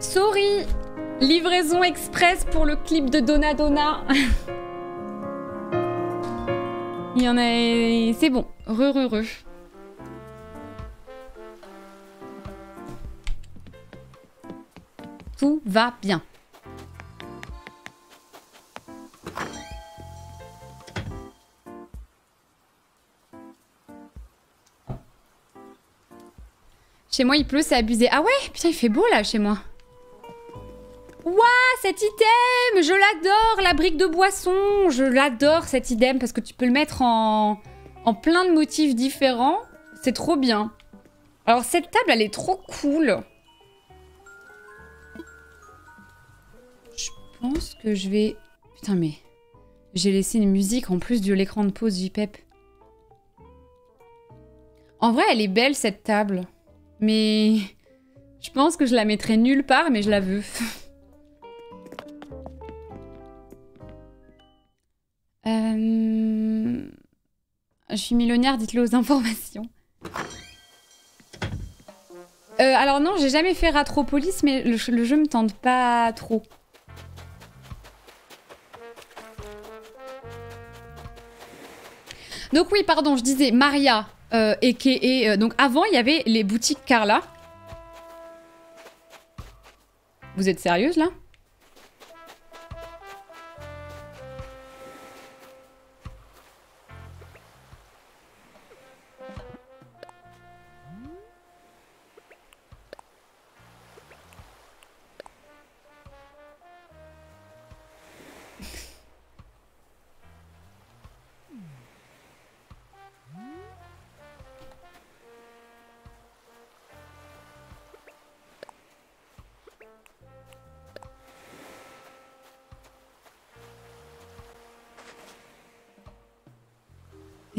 Sorry, livraison express pour le clip de Dona Dona. Il y en a... C'est bon. Re. Tout va bien. Chez moi, il pleut, c'est abusé. Ah ouais? Putain, il fait beau là, chez moi. Ouah, cet item! Je l'adore, la brique de boisson. Je l'adore, cet item, parce que tu peux le mettre en plein de motifs différents. C'est trop bien. Alors, cette table, elle est trop cool. Je pense que je vais... Putain, mais... J'ai laissé une musique en plus de l'écran de pause JPEP. En vrai, elle est belle, cette table. Mais... Je pense que je la mettrai nulle part, mais je la veux. Je suis millionnaire, dites-le aux informations. Alors non, j'ai jamais fait Ratropolis, mais le jeu me tente pas trop. Donc oui, pardon, je disais Maria, et donc avant, il y avait les boutiques Carla. Vous êtes sérieuse, là?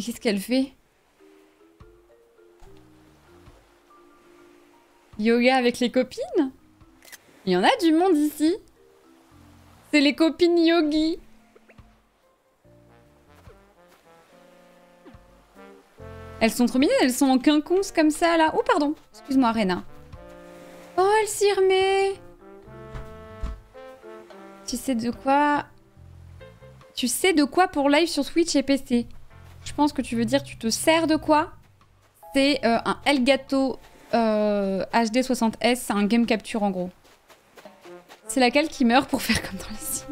Qu'est-ce qu'elle fait? Yoga avec les copines? Il y en a du monde ici. C'est les copines yogi. Elles sont trop mignonnes, elles sont en quinconce comme ça là. Oh pardon, excuse-moi Rena. Oh elle s'y remet. Tu sais de quoi? Tu sais de quoi pour live sur Twitch et PC? Je pense que tu veux dire tu te sers de quoi? C'est un Elgato HD60S, c'est un game capture en gros. C'est laquelle qui meurt pour faire comme dans les Sims.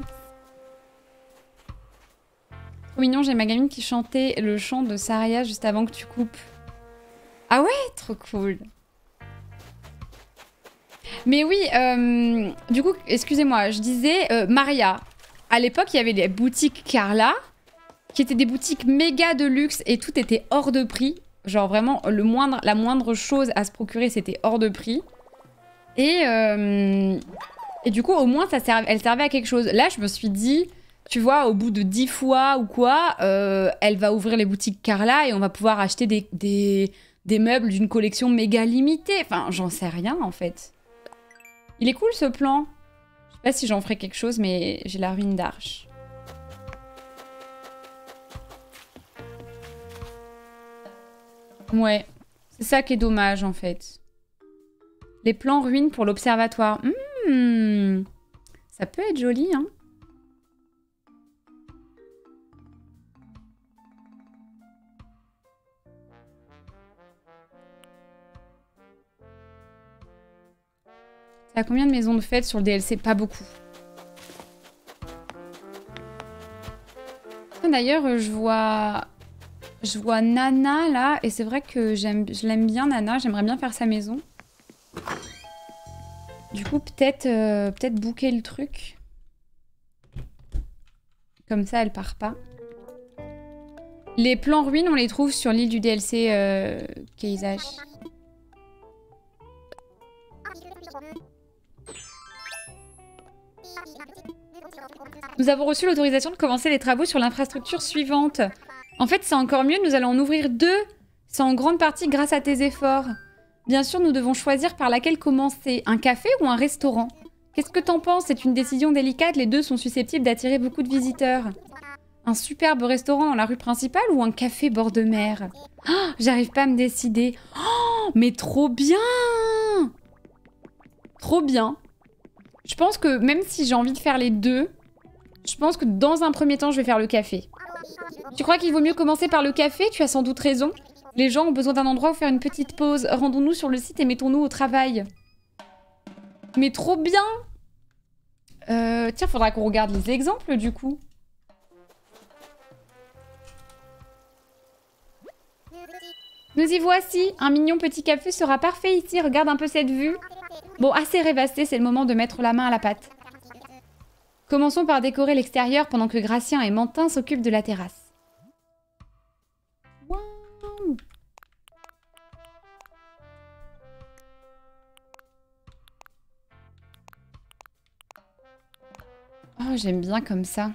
Trop mignon, j'ai ma gamine qui chantait le chant de Saria juste avant que tu coupes. Ah ouais, trop cool. Mais oui, du coup, excusez-moi, je disais Maria. À l'époque, il y avait les boutiques Carla, qui étaient des boutiques méga de luxe et tout était hors de prix. Genre vraiment, la moindre chose à se procurer, c'était hors de prix. Et du coup, au moins, elle servait à quelque chose. Là, je me suis dit, tu vois, au bout de 10 fois ou quoi, elle va ouvrir les boutiques Carla et on va pouvoir acheter des meubles d'une collection méga limitée. Enfin, j'en sais rien, en fait. Il est cool, ce plan. Je sais pas si j'en ferai quelque chose, mais j'ai la ruine d'Arche. Ouais, c'est ça qui est dommage en fait. Les plans ruines pour l'observatoire. Mmh, ça peut être joli, hein. T'as combien de maisons de fête sur le DLC? Pas beaucoup. D'ailleurs, je vois Nana là, et c'est vrai que je l'aime bien Nana, j'aimerais bien faire sa maison. Du coup, peut-être booker le truc. Comme ça, elle part pas. Les plans ruines, on les trouve sur l'île du DLC Paysage. Nous avons reçu l'autorisation de commencer les travaux sur l'infrastructure suivante. En fait, c'est encore mieux, nous allons en ouvrir 2. C'est en grande partie grâce à tes efforts. Bien sûr, nous devons choisir par laquelle commencer, un café ou un restaurant. Qu'est-ce que t'en penses? C'est une décision délicate, les deux sont susceptibles d'attirer beaucoup de visiteurs. Un superbe restaurant dans la rue principale ou un café bord de mer? Oh, j'arrive pas à me décider. Oh, mais trop bien! Trop bien. Je pense que même si j'ai envie de faire les deux, je pense que dans un premier temps, je vais faire le café. Tu crois qu'il vaut mieux commencer par le café? Tu as sans doute raison. Les gens ont besoin d'un endroit où faire une petite pause. Rendons-nous sur le site et mettons-nous au travail. Mais trop bien! Tiens, faudra qu'on regarde les exemples, du coup. Nous y voici. Un mignon petit café sera parfait ici. Regarde un peu cette vue. Bon, assez rêvassé, c'est le moment de mettre la main à la pâte. Commençons par décorer l'extérieur pendant que Gratien et Mantin s'occupent de la terrasse. Oh, j'aime bien comme ça.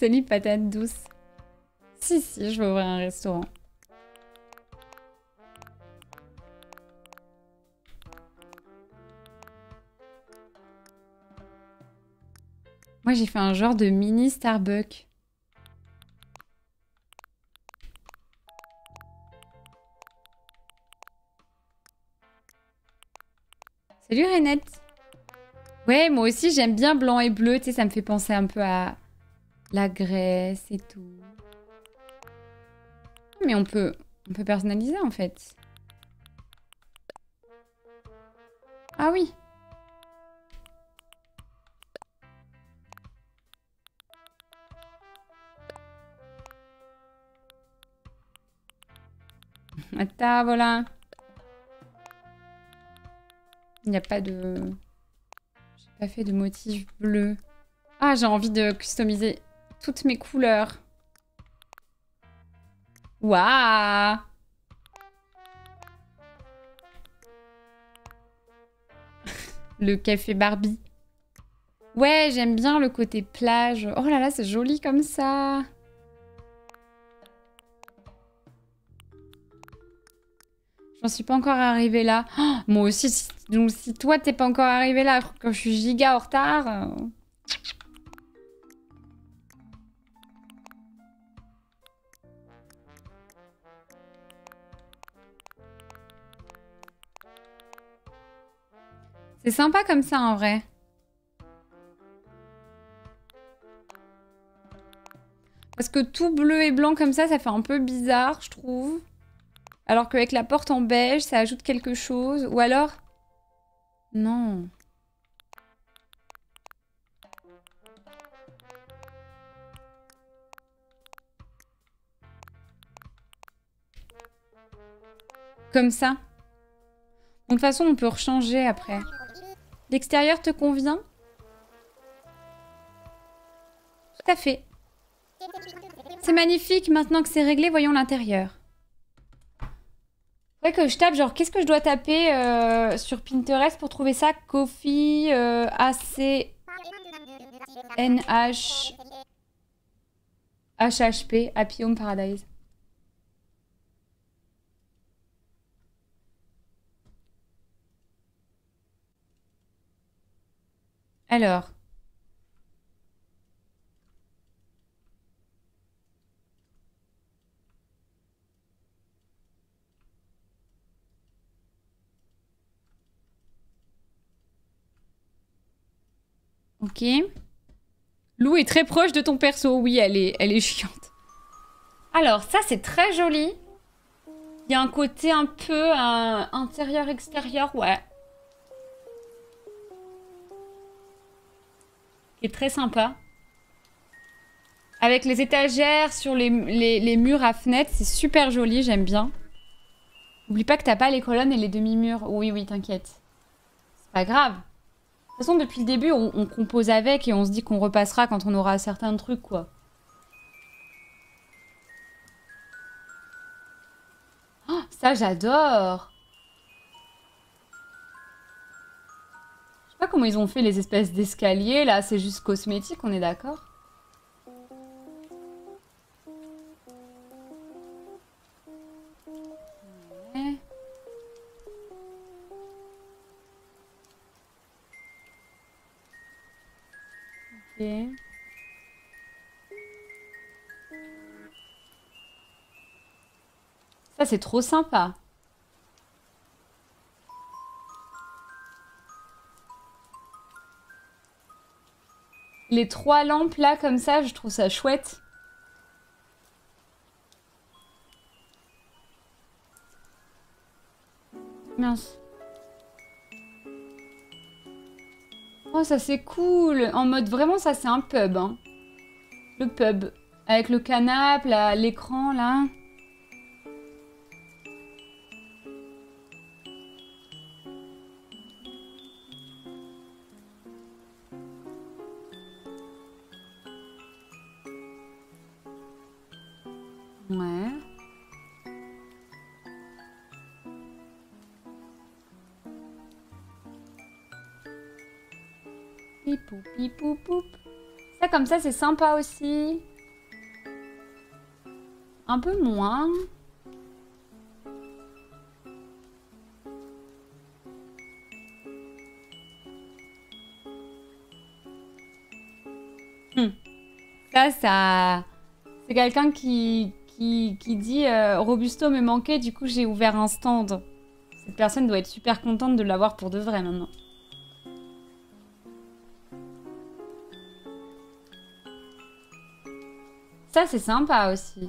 Salut patate douce. Si, si, je vais ouvrir un restaurant. Moi, j'ai fait un genre de mini Starbucks. Salut Renette. Ouais, moi aussi, j'aime bien blanc et bleu. Tu sais, ça me fait penser un peu à... la graisse et tout. Mais on peut personnaliser en fait. Ah oui. Attends, voilà. Il n'y a pas de... J'ai pas fait de motif bleu. Ah, j'ai envie de customiser... toutes mes couleurs. Waouh! Le café Barbie. Ouais, j'aime bien le côté plage. Oh là là, c'est joli comme ça. J'en suis pas encore arrivée là. Oh, moi aussi, donc si toi t'es pas encore arrivée là, quand je suis giga en retard... C'est sympa comme ça, en vrai. Parce que tout bleu et blanc comme ça fait un peu bizarre, je trouve. Alors qu'avec la porte en beige, ça ajoute quelque chose. Ou alors... non. Comme ça. Bon, de toute façon, on peut rechanger après. L'extérieur te convient? Tout à fait. C'est magnifique, maintenant que c'est réglé, voyons l'intérieur. Faudrait que je tape, genre, qu'est-ce que je dois taper sur Pinterest pour trouver ça? Coffee, ACNH, HHP, Happy Home Paradise. Alors. Ok. Lou est très proche de ton perso. Oui, elle est chiante. Alors, ça, c'est très joli. Il y a un côté un peu intérieur-extérieur, ouais. Très sympa. Avec les étagères sur les murs à fenêtres, c'est super joli, j'aime bien. N'oublie pas que t'as pas les colonnes et les demi-murs. Oui, oui, t'inquiète. C'est pas grave. De toute façon, depuis le début, on compose avec et on se dit qu'on repassera quand on aura certains trucs, quoi. Ça, j'adore. Je sais pas comment ils ont fait les espèces d'escaliers, là. C'est juste cosmétique, on est d'accord? Okay. Ça, c'est trop sympa. Les trois lampes là, comme ça, je trouve ça chouette. Mince. Oh, ça c'est cool. En mode, vraiment, ça c'est un pub. Hein. Le pub. Avec le canapé, l'écran, là. Ouais. Pipou, pipou, poup. Ça, comme ça, c'est sympa aussi. Un peu moins. Ça, ça... C'est quelqu'un qui dit Robusto me manquait, du coup, j'ai ouvert un stand. Cette personne doit être super contente de l'avoir pour de vrai, maintenant. Ça, c'est sympa aussi.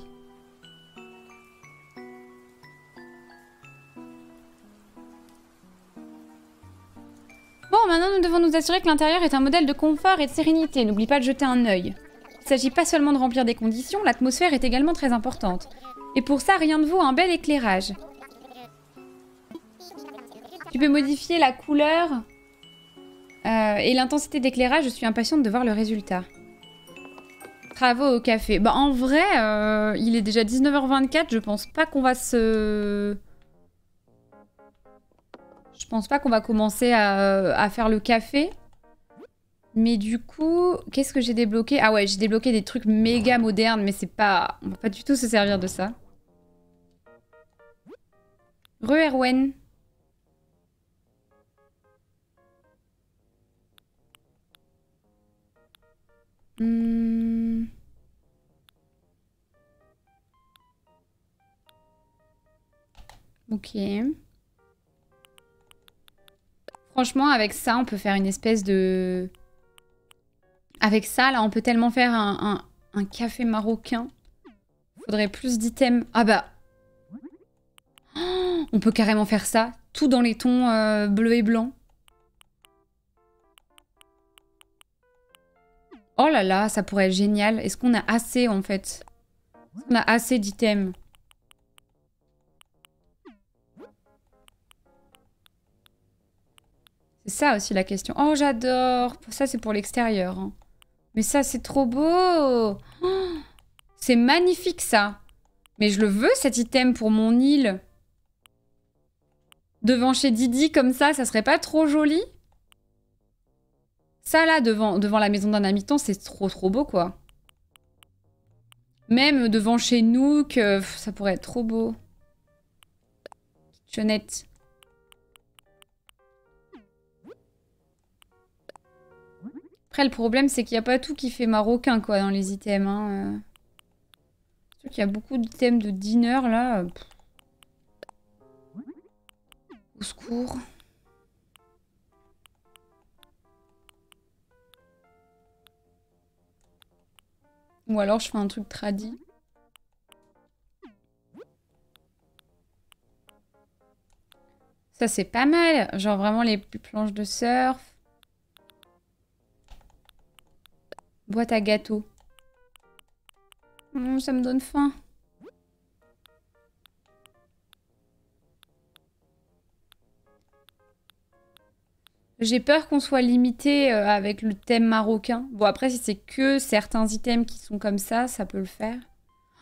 Bon, maintenant, nous devons nous assurer que l'intérieur est un modèle de confort et de sérénité. N'oublie pas de jeter un œil. Il ne s'agit pas seulement de remplir des conditions, l'atmosphère est également très importante. Et pour ça, rien ne vaut un bel éclairage. Tu peux modifier la couleur et l'intensité d'éclairage. Je suis impatiente de voir le résultat. Travaux au café. Bah, en vrai, il est déjà 19h24. Je pense pas qu'on va se... Je pense pas qu'on va commencer à faire le café. Mais du coup, qu'est-ce que j'ai débloqué? Ah ouais, j'ai débloqué des trucs méga modernes, mais c'est pas... On va pas du tout se servir de ça. Rue Erwan. Ok. Franchement, avec ça, on peut faire une espèce de... Avec ça, là, on peut tellement faire un café marocain. Faudrait plus d'items. Ah bah... Oh, on peut carrément faire ça. Tout dans les tons bleus et blancs. Oh là là, ça pourrait être génial. Est-ce qu'on a assez, en fait? Est-ce qu'on a assez d'items? C'est ça aussi la question. Oh, j'adore. Ça, c'est pour l'extérieur. Hein. Mais ça, c'est trop beau. Oh, c'est magnifique, ça. Mais je le veux, cet item, pour mon île. Devant chez Didi, comme ça serait pas trop joli? Ça, là, devant la maison d'un habitant, c'est trop beau, quoi. Même devant chez Nook, ça pourrait être trop beau. Kitchenette. Après, le problème, c'est qu'il n'y a pas tout qui fait marocain, quoi, dans les items. Hein. C'est sûr qu'il y a beaucoup d'items de dîner, là. Au secours. Ou alors, je fais un truc tradit. Ça, c'est pas mal. Genre, vraiment, les planches de surf. Boîte à gâteaux. Ça me donne faim. J'ai peur qu'on soit limité avec le thème marocain. Bon, après, si c'est que certains items qui sont comme ça, ça peut le faire.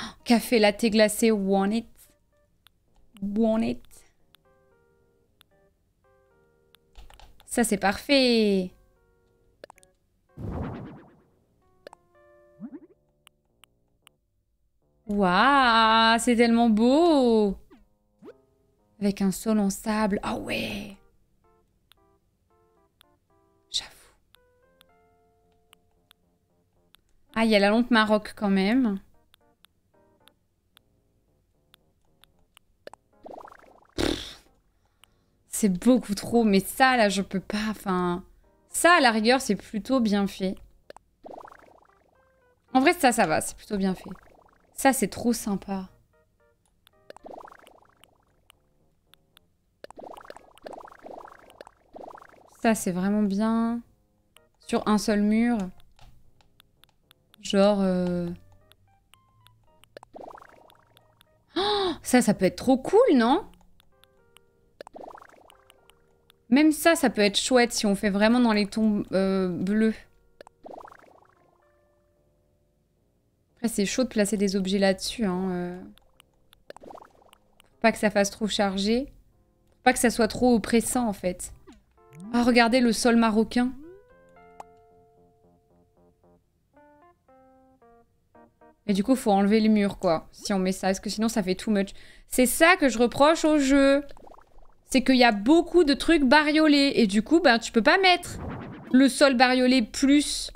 Oh, café latte glacé, want it. want it. Ça, c'est parfait. Waouh, c'est tellement beau. Avec un sol en sable. Ah ouais. J'avoue. Ah, il y a la lampe Maroc quand même. C'est beaucoup trop, mais ça, là, je peux pas, enfin... Ça, à la rigueur, c'est plutôt bien fait. En vrai, ça, ça va, c'est plutôt bien fait. Ça, c'est trop sympa. Ça, c'est vraiment bien. Sur un seul mur. Genre... Oh, ça, ça peut être trop cool, non ? Même ça, ça peut être chouette si on fait vraiment dans les tons bleus. Après, c'est chaud de placer des objets là-dessus. Hein, Faut pas que ça fasse trop chargé. Faut pas que ça soit trop oppressant, en fait. Ah, regardez le sol marocain. Et du coup, faut enlever les murs, quoi, si on met ça. Parce que sinon, ça fait too much. C'est ça que je reproche au jeu. C'est qu'il y a beaucoup de trucs bariolés. Et du coup, ben, tu peux pas mettre le sol bariolé plus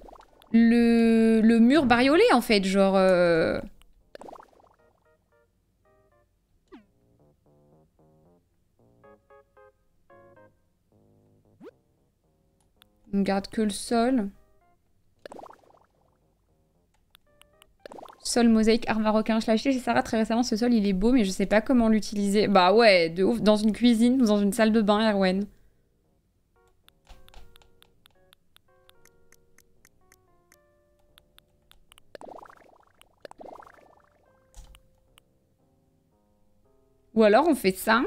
le mur bariolé, en fait. Genre... On garde que le sol. Sol mosaïque, art marocain, je l'ai acheté chez Sarah très récemment. Ce sol, il est beau, mais je sais pas comment l'utiliser. Bah ouais, de ouf, dans une cuisine ou dans une salle de bain, Erwan. Ou alors on fait ça.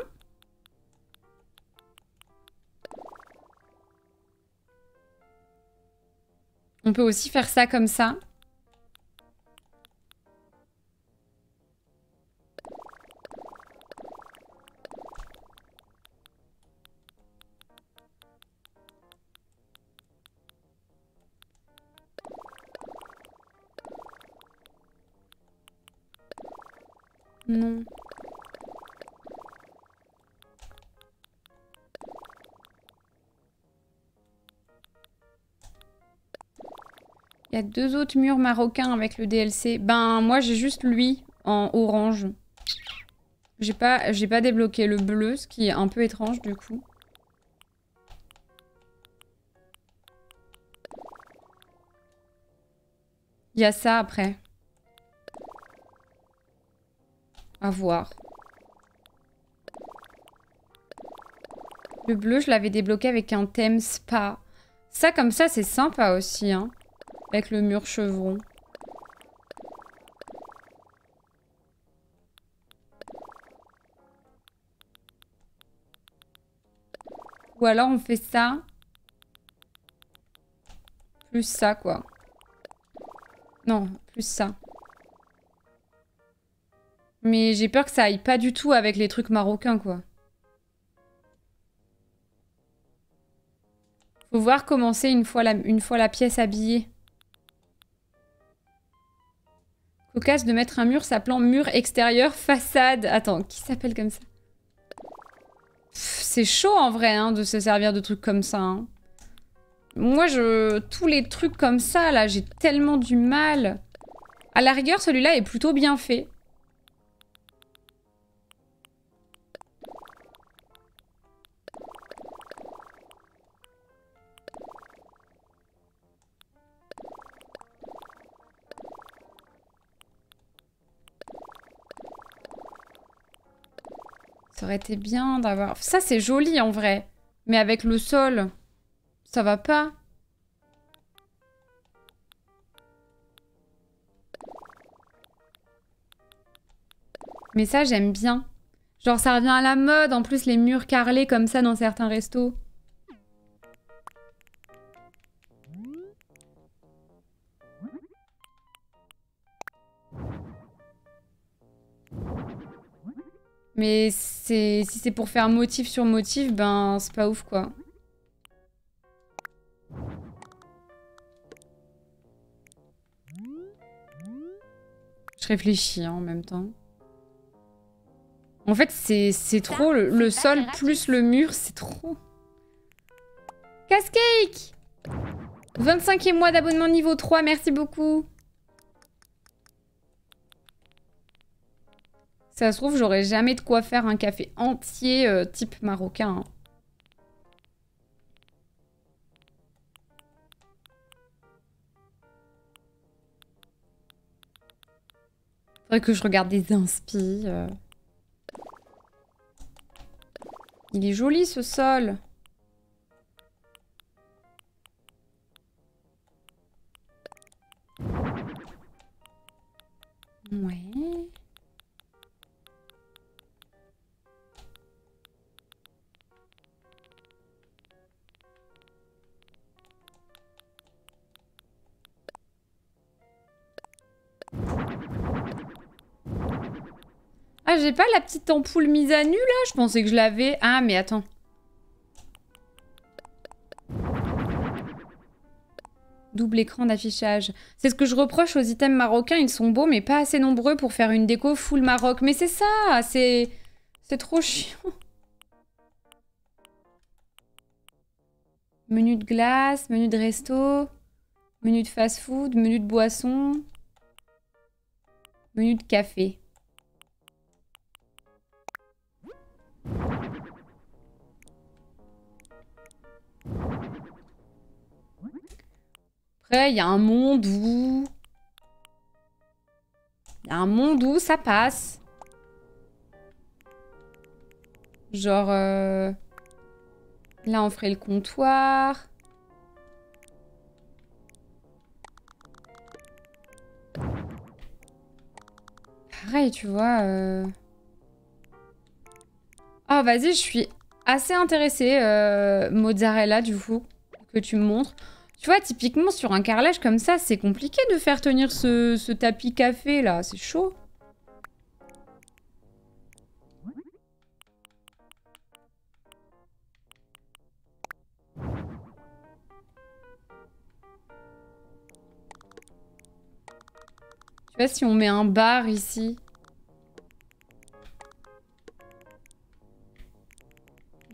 On peut aussi faire ça comme ça. Non. Il y a deux autres murs marocains avec le DLC. Ben, moi, j'ai juste lui en orange. J'ai pas débloqué le bleu, ce qui est un peu étrange, du coup. Il y a ça après. À voir. Le bleu, je l'avais débloqué avec un thème spa. Ça, comme ça, c'est sympa aussi, hein. Avec le mur chevron. Ou alors, on fait ça. Plus ça, quoi. Non, plus ça. Mais j'ai peur que ça aille pas du tout avec les trucs marocains, quoi. Faut voir comment c'est une fois la pièce habillée. Cocasse de mettre un mur s'appelant mur extérieur façade. Attends, qui s'appelle comme ça? C'est chaud en vrai, hein, de se servir de trucs comme ça. Hein. Moi, tous les trucs comme ça, là, j'ai tellement du mal. À la rigueur, celui-là est plutôt bien fait. Ça aurait été bien d'avoir... Ça, c'est joli, en vrai. Mais avec le sol, ça va pas. Mais ça, j'aime bien. Genre, ça revient à la mode, en plus, les murs carrelés comme ça dans certains restos. Mais si c'est pour faire motif sur motif, ben c'est pas ouf quoi. Je réfléchis hein, en même temps. En fait, c'est trop. Le sol plus le mur, c'est trop. Casse-cake! 25e mois d'abonnement niveau 3, merci beaucoup. Ça se trouve, j'aurais jamais de quoi faire un café entier type marocain. Hein. Faudrait que je regarde des inspi. Il est joli ce sol. Ouais. Ah, j'ai pas la petite ampoule mise à nu là? Je pensais que je l'avais. Ah, mais attends. Double écran d'affichage. C'est ce que je reproche aux items marocains, ils sont beaux mais pas assez nombreux pour faire une déco full Maroc. Mais c'est ça, c'est trop chiant. Menu de glace, menu de resto, menu de fast-food, menu de boisson, menu de café. Après, il y a un monde où... Il y a un monde où ça passe. Genre... Là, on ferait le comptoir. Pareil, tu vois... Ah, vas-y, je suis assez intéressée, Mozzarella, du coup, que tu me montres. Tu vois, typiquement, sur un carrelage comme ça, c'est compliqué de faire tenir ce tapis café, là. C'est chaud. Tu vois, si on met un bar ici...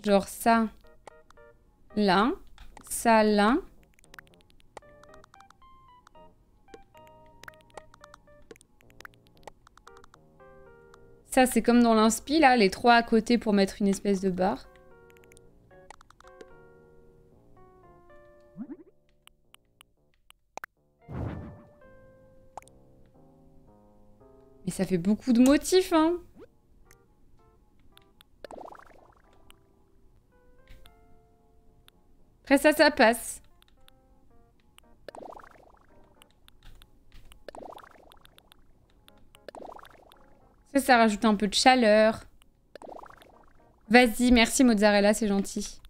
Genre ça, là... Ça, c'est comme dans l'inspi, là, les trois à côté pour mettre une espèce de barre. Mais ça fait beaucoup de motifs, hein. Après ça, ça passe. Ça rajoute un peu de chaleur. Vas-y, merci Mozzarella, c'est gentil.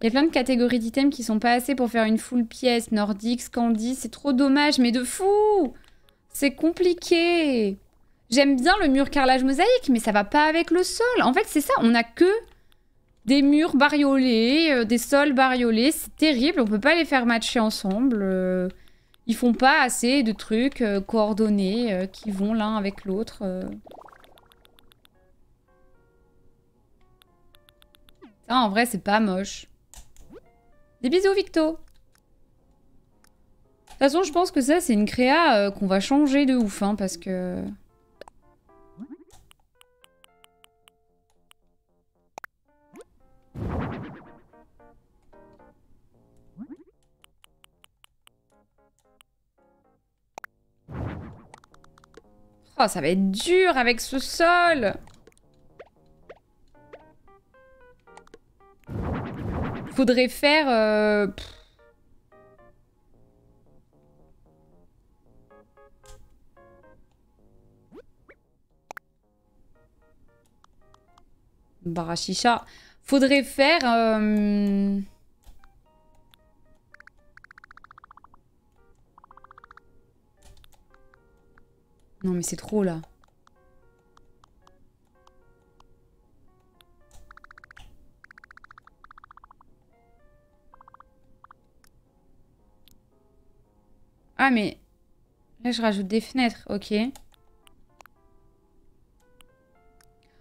Il y a plein de catégories d'items qui sont pas assez pour faire une full pièce. Nordique, Scandi, c'est trop dommage, mais de fou! C'est compliqué! J'aime bien le mur carrelage mosaïque, mais ça va pas avec le sol. En fait, c'est ça, on a que des murs bariolés, des sols bariolés. C'est terrible, on peut pas les faire matcher ensemble. Ils font pas assez de trucs coordonnés qui vont l'un avec l'autre. Ça, en vrai, c'est pas moche. Des bisous, Victo! De toute façon, je pense que ça, c'est une créa qu'on va changer de ouf, hein, parce que... Oh, ça va être dur avec ce sol. Faudrait faire... Barachicha. Faudrait faire... Non mais c'est trop là. Ah mais... Là je rajoute des fenêtres, ok.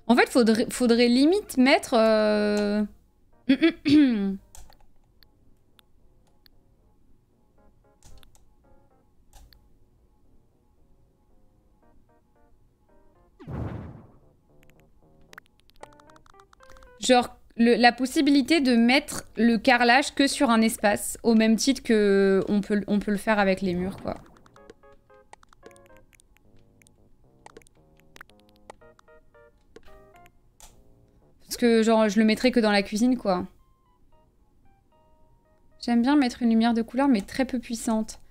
En fait faudrait limite mettre... Genre la possibilité de mettre le carrelage que sur un espace, au même titre que on peut le faire avec les murs, quoi. Parce que genre je le mettrai que dans la cuisine, quoi. J'aime bien mettre une lumière de couleur, mais très peu puissante.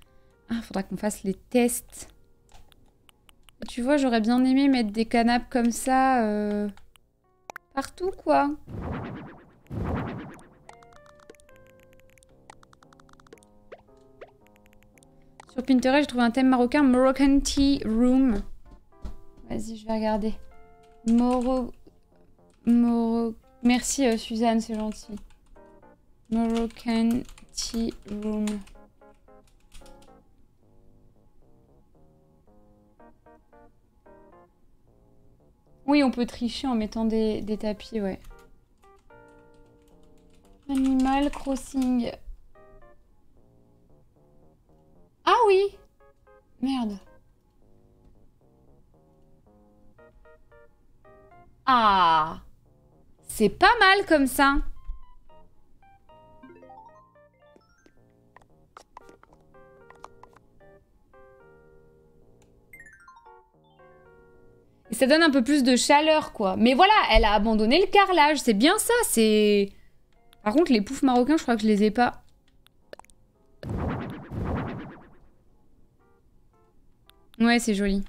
Ah, faudra qu'on fasse les tests. Tu vois, j'aurais bien aimé mettre des canapes comme ça... Partout, quoi. Sur Pinterest, j'ai trouvé un thème marocain. Moroccan Tea Room. Vas-y, je vais regarder. Merci, Suzanne, c'est gentil. Moroccan Tea Room. Oui, on peut tricher en mettant des tapis, ouais. Animal Crossing. Ah oui! Merde. Ah! C'est pas mal comme ça. Et ça donne un peu plus de chaleur, quoi. Mais voilà, elle a abandonné le carrelage. C'est bien ça, c'est... Par contre, les poufs marocains, je crois que je les ai pas. Ouais, c'est joli.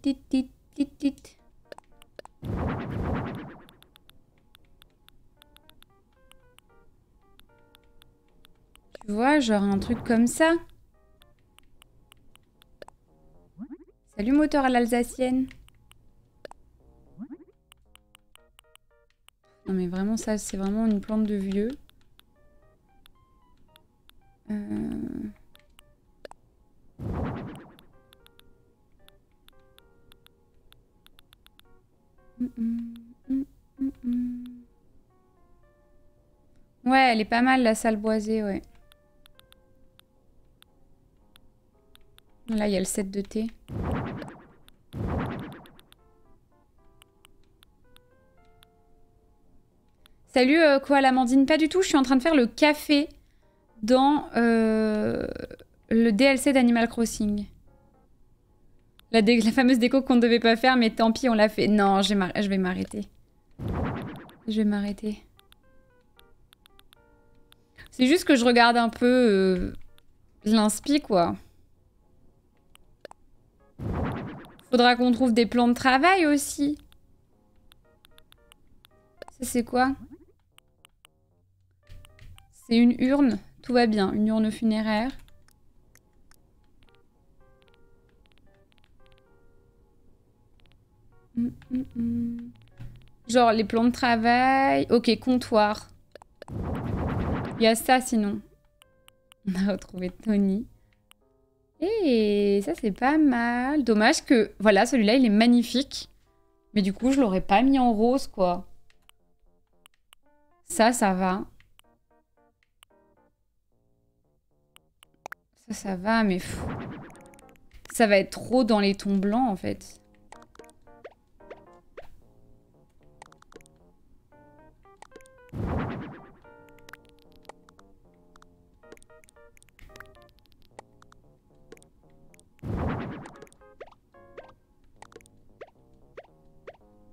Tit, tit, tit, tit, tit. Tu vois, genre un truc comme ça. Salut moteur à l'alsacienne. Non mais vraiment ça, c'est vraiment une plante de vieux. Ouais, elle est pas mal la salle boisée, ouais. Là, il y a le set de thé. Salut, quoi, l'Amandine? Pas du tout, je suis en train de faire le café dans le DLC d'Animal Crossing. La fameuse déco qu'on ne devait pas faire, mais tant pis, on l'a fait. Non, je vais m'arrêter. Je vais m'arrêter. C'est juste que je regarde un peu l'inspi, quoi. Faudra qu'on trouve des plans de travail aussi. Ça, c'est quoi? C'est une urne. Tout va bien. Une urne funéraire. Genre les plans de travail. Ok, comptoir. Il y a ça sinon. On a retrouvé Tony. Et ça, c'est pas mal. Dommage que... Voilà, celui-là, il est magnifique. Mais du coup, je l'aurais pas mis en rose, quoi. Ça va. Ça va, mais... Fou. Ça va être trop dans les tons blancs, en fait.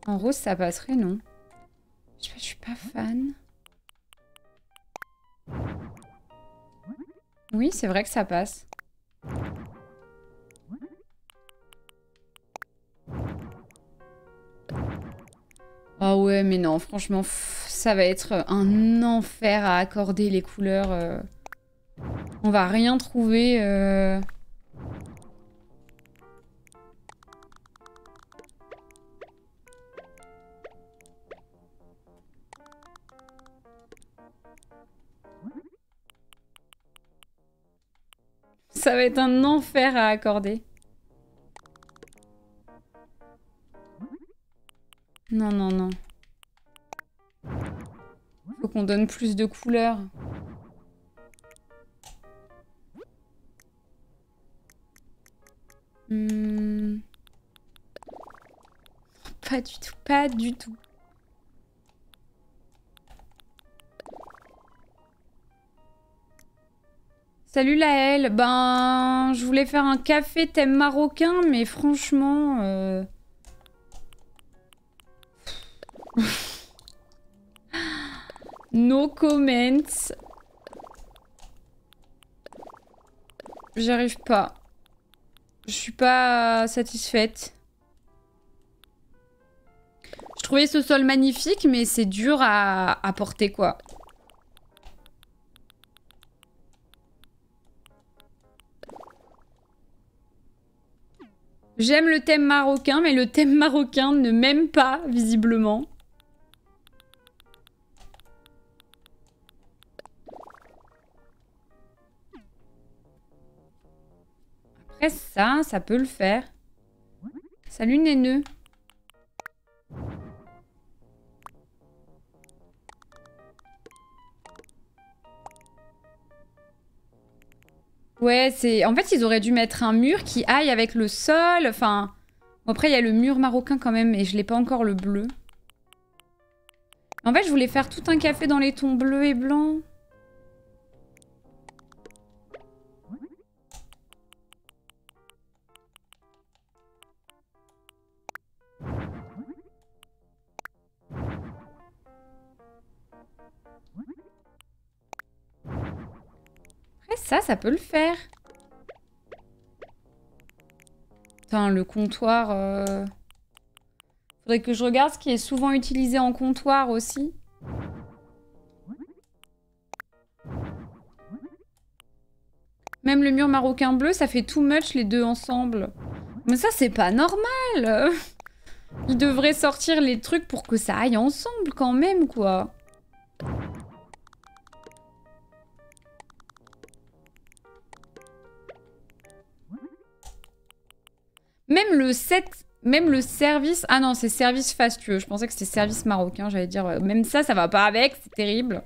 En rose, ça passerait, non? Je sais pas, je suis pas fan. Oui, c'est vrai que ça passe. ouais, mais non, franchement, ça va être un enfer à accorder les couleurs. On va rien trouver. Ça va être un enfer à accorder. Non, non, non. Faut qu'on donne plus de couleurs. Pas du tout, pas du tout. Salut Laëlle, ben je voulais faire un café thème marocain, mais franchement... No comments. J'y arrive pas. Je suis pas satisfaite. Je trouvais ce sol magnifique, mais c'est dur à porter quoi. J'aime le thème marocain, mais le thème marocain ne m'aime pas, visiblement. Après ça, ça peut le faire. Salut Néneux. Ouais, c'est... En fait, ils auraient dû mettre un mur qui aille avec le sol, enfin... Bon, après, il y a le mur marocain quand même, et je l'ai pas encore, le bleu. En fait, je voulais faire tout un café dans les tons bleus et blancs. Ça, ça peut le faire. Putain, le comptoir... Faudrait que je regarde ce qui est souvent utilisé en comptoir aussi. Même le mur marocain bleu, ça fait too much les deux ensemble. Mais ça, c'est pas normal. Ils devraient sortir les trucs pour que ça aille ensemble quand même, quoi. Même le service... Ah non, c'est service fastueux. Je pensais que c'était service marocain. J'allais dire, même ça, ça va pas avec. C'est terrible.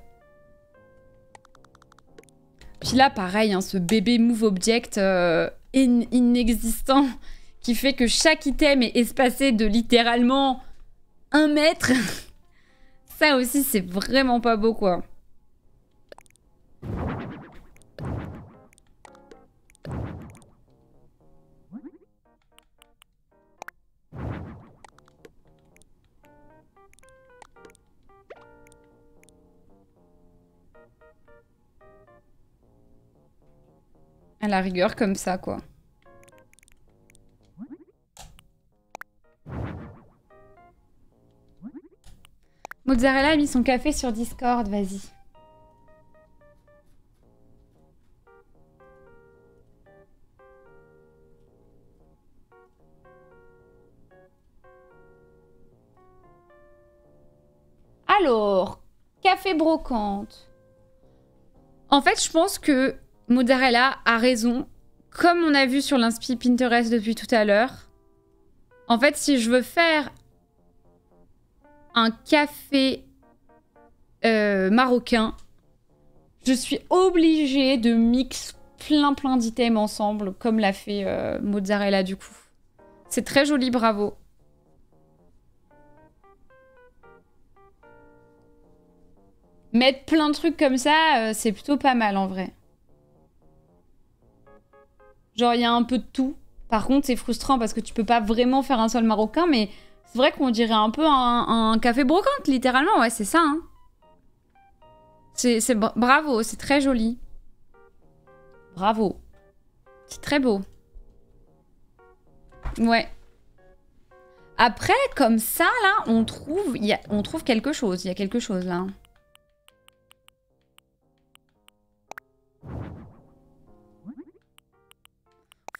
Puis là, pareil, hein, ce bébé move object inexistant qui fait que chaque item est espacé de littéralement 1 mètre. Ça aussi, c'est vraiment pas beau, quoi. À la rigueur, comme ça, quoi. Mozzarella a mis son café sur Discord, vas-y. Alors, café brocante. En fait, je pense que Mozzarella a raison, comme on a vu sur l'inspi Pinterest depuis tout à l'heure. En fait, si je veux faire un café marocain, je suis obligée de mixer plein d'items ensemble, comme l'a fait Mozzarella du coup. C'est très joli, bravo. Mettre plein de trucs comme ça, c'est plutôt pas mal en vrai. Genre, il y a un peu de tout. Par contre, c'est frustrant parce que tu peux pas vraiment faire un sol marocain, mais c'est vrai qu'on dirait un peu un café brocante, littéralement. Ouais, c'est ça. Hein. C'est bravo, c'est très joli. Bravo. C'est très beau. Ouais. Après, comme ça, là, on trouve quelque chose. Il y a quelque chose, là.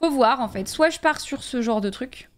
Faut voir, en fait. Soit je pars sur ce genre de truc.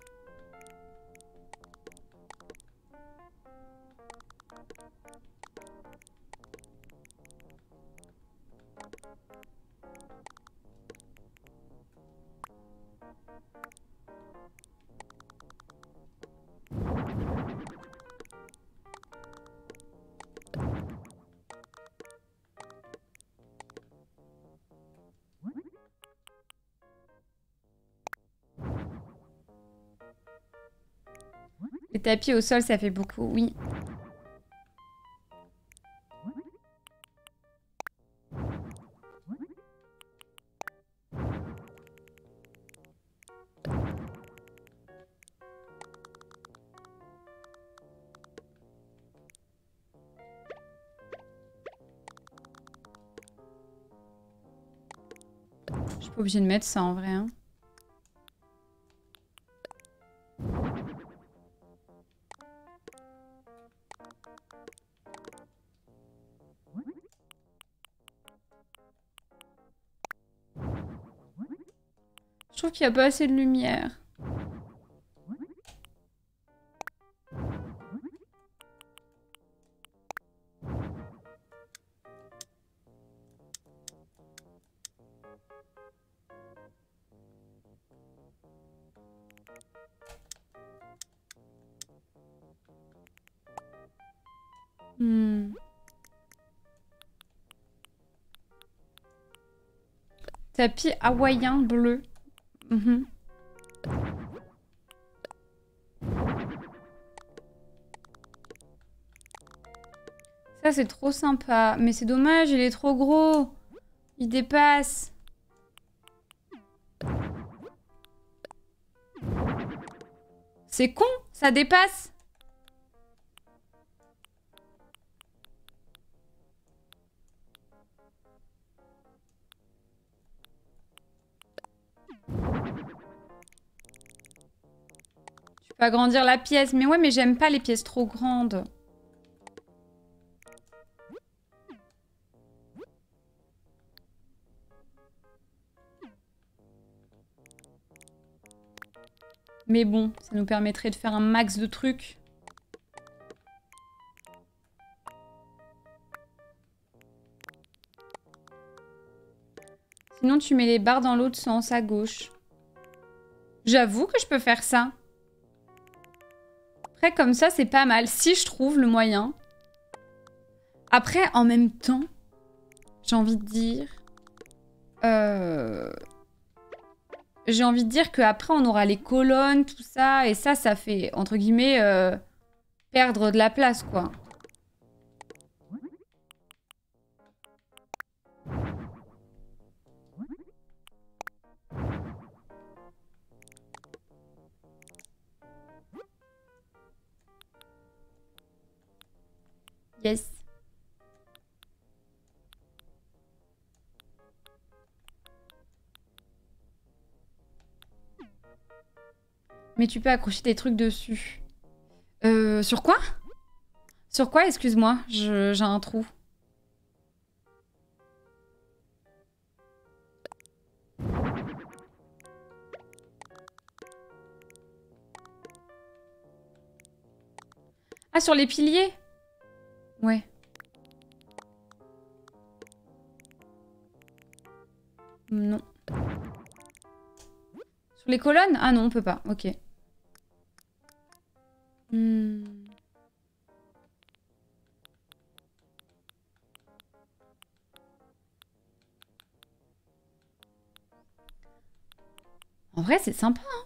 Les tapis au sol, ça fait beaucoup, oui. Je suis pas obligée de mettre ça en vrai, hein. Je trouve qu'il n'y a pas assez de lumière. Tapis hawaïen bleu. Mmh. Ça c'est trop sympa, mais c'est dommage, il est trop gros. Il dépasse. C'est con, ça dépasse. Je peux agrandir la pièce. Mais ouais, mais j'aime pas les pièces trop grandes. Mais bon, ça nous permettrait de faire un max de trucs. Sinon, tu mets les barres dans l'autre sens, à gauche. J'avoue que je peux faire ça. Après, comme ça, c'est pas mal. Si je trouve le moyen. Après, en même temps, j'ai envie de dire... J'ai envie de dire qu'après, on aura les colonnes, tout ça. Et ça, ça fait, entre guillemets, perdre de la place, quoi. Yes. Mais tu peux accrocher des trucs dessus. Sur quoi? Sur quoi? Excuse-moi, j'ai un trou. Ah, sur les piliers? Ouais. Non. Sur les colonnes? Ah non, on peut pas. Ok. En vrai, c'est sympa, hein.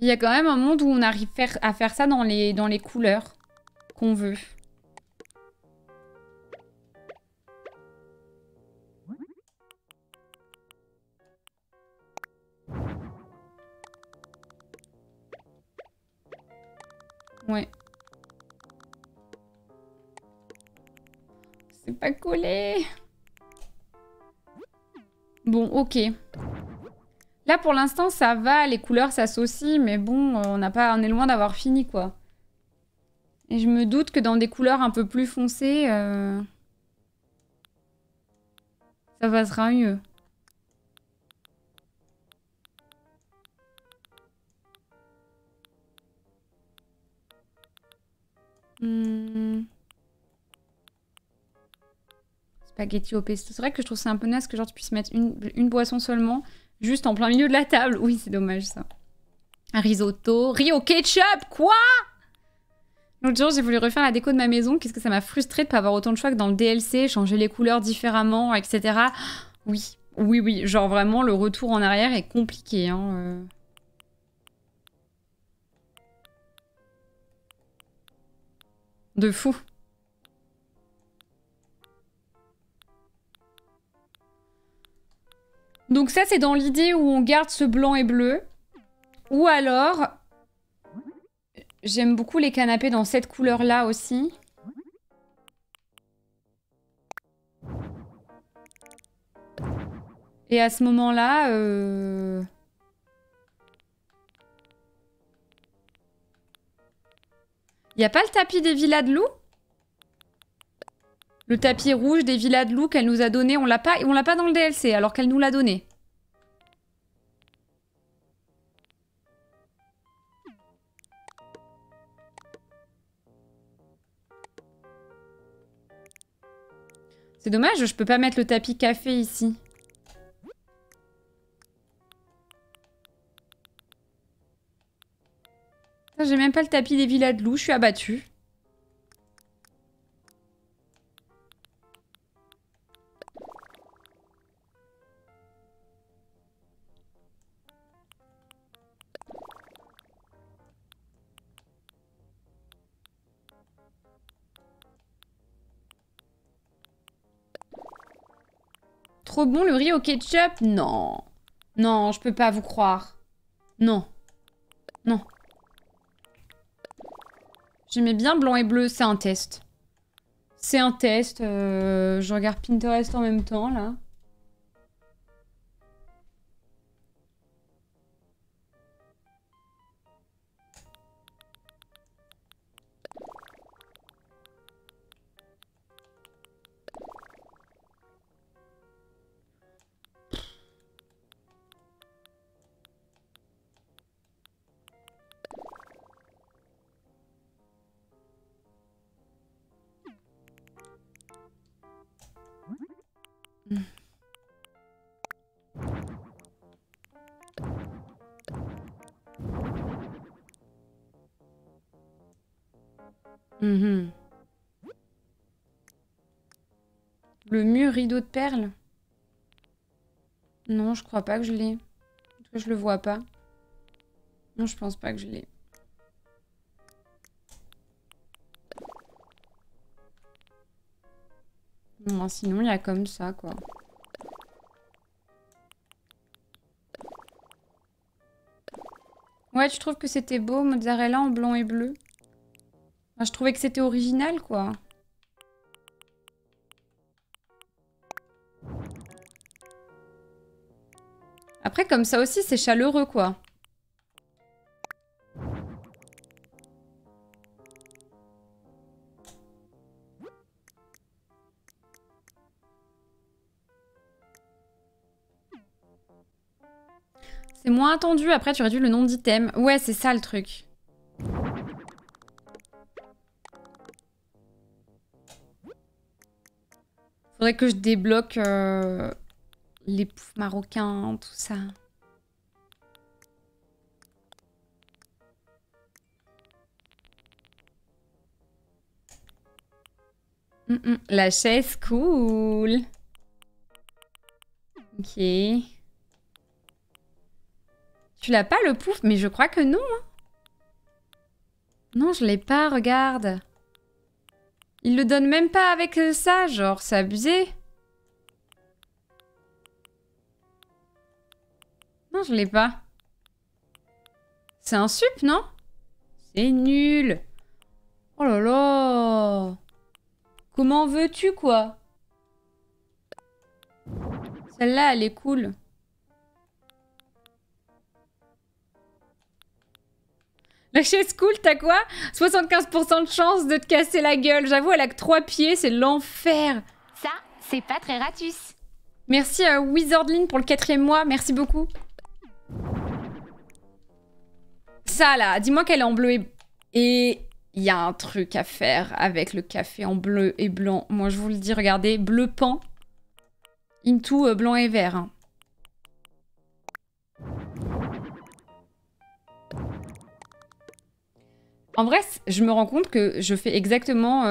Il y a quand même un monde où on arrive à faire ça dans les couleurs qu'on veut. Ouais. C'est pas collé. Bon, ok. Là, pour l'instant, ça va, les couleurs s'associent, mais bon, on est loin d'avoir fini, quoi. Et je me doute que dans des couleurs un peu plus foncées, ça passera mieux. Spaghetti au pesto. C'est vrai que je trouve ça un peu naze que genre tu puisses mettre une boisson seulement... Juste en plein milieu de la table. Oui, c'est dommage, ça. Un risotto. Riz au ketchup, quoi? L'autre jour, j'ai voulu refaire la déco de ma maison. Qu'est-ce que ça m'a frustrée de ne pas avoir autant de choix que dans le DLC. Changer les couleurs différemment, etc. Oui, oui, oui. Genre, vraiment, le retour en arrière est compliqué. Hein, De fou. Donc ça, c'est dans l'idée où on garde ce blanc et bleu. Ou alors... J'aime beaucoup les canapés dans cette couleur-là aussi. Et à ce moment-là... Il n'y a pas le tapis des villas de loups? Le tapis rouge des villas de loups qu'elle nous a donné, on l'a pas, dans le DLC, alors qu'elle nous l'a donné. C'est dommage, je peux pas mettre le tapis café ici. J'ai même pas le tapis des villas de loups, je suis abattue. Trop bon le riz au ketchup? Non. Non, je peux pas vous croire. Non. Non. J'aimais bien blanc et bleu, c'est un test. C'est un test. Je regarde Pinterest en même temps, là. Mmh. Le mur rideau de perles? Non, je crois pas que je l'ai. En tout cas, je le vois pas. Non, je pense pas que je l'ai. Non, sinon, il y a comme ça, quoi. Ouais, tu trouves que c'était beau, mozzarella en blanc et bleu? Enfin, je trouvais que c'était original, quoi. Après, comme ça aussi, c'est chaleureux, quoi. C'est moins attendu. Après, tu réduis le nombre d'items. Ouais, c'est ça, le truc. Faudrait que je débloque les poufs marocains, tout ça. La chaise, cool. Ok. Tu l'as pas le pouf? Mais je crois que non. Hein. Non, je l'ai pas, regarde. Il le donne même pas avec ça, genre, c'est abusé. Non, je l'ai pas. C'est un sup, non? C'est nul. Oh là là! Comment veux-tu, quoi? Celle-là, elle est cool. La chaise cool, t'as quoi? 75% de chance de te casser la gueule. J'avoue, elle a que 3 pieds, c'est l'enfer. Ça, c'est pas très ratus. Merci à Wizardling pour le 4e mois, merci beaucoup. Ça là, dis-moi qu'elle est en bleu et il y a un truc à faire avec le café en bleu et blanc. Moi, je vous le dis, regardez, bleu pan, into blanc et vert. Hein. En vrai, je me rends compte que je fais exactement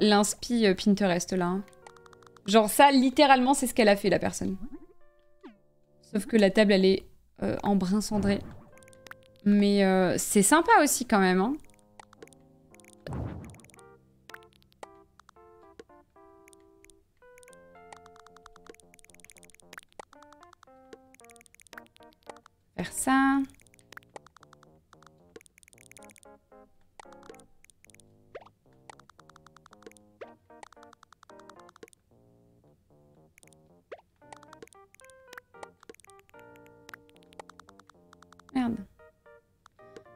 l'inspi Pinterest là. Hein. Genre ça, littéralement, c'est ce qu'elle a fait, la personne. Sauf que la table, elle est en brun cendré. Mais c'est sympa aussi, quand même. Hein. Faire ça. Merde.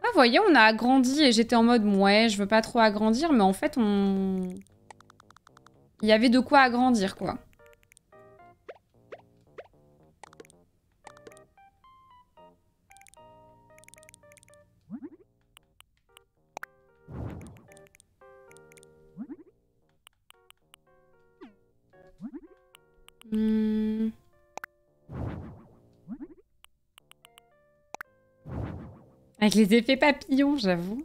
Ah, vous voyez, on a agrandi et j'étais en mode, ouais, je veux pas trop agrandir, mais en fait, on... Il y avait de quoi agrandir, quoi. Avec les effets papillons, j'avoue.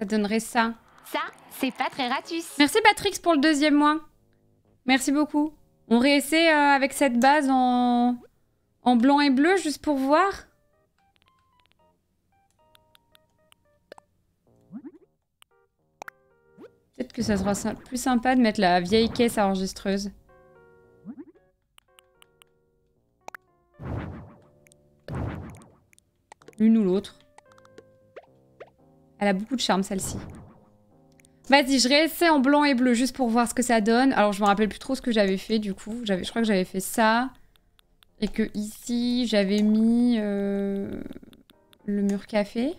Ça donnerait ça. Ça, c'est pas très ratus. Merci Patrick pour le 2e mois. Merci beaucoup. On réessaie avec cette base en blanc et bleu juste pour voir. Peut-être que ça sera plus sympa de mettre la vieille caisse à enregistreuse. L'une ou l'autre. Elle a beaucoup de charme, celle-ci. Vas-y, je réessaie en blanc et bleu, juste pour voir ce que ça donne. Alors, je me rappelle plus trop ce que j'avais fait, du coup. Je crois que j'avais fait ça. Et que ici, j'avais mis le mur café.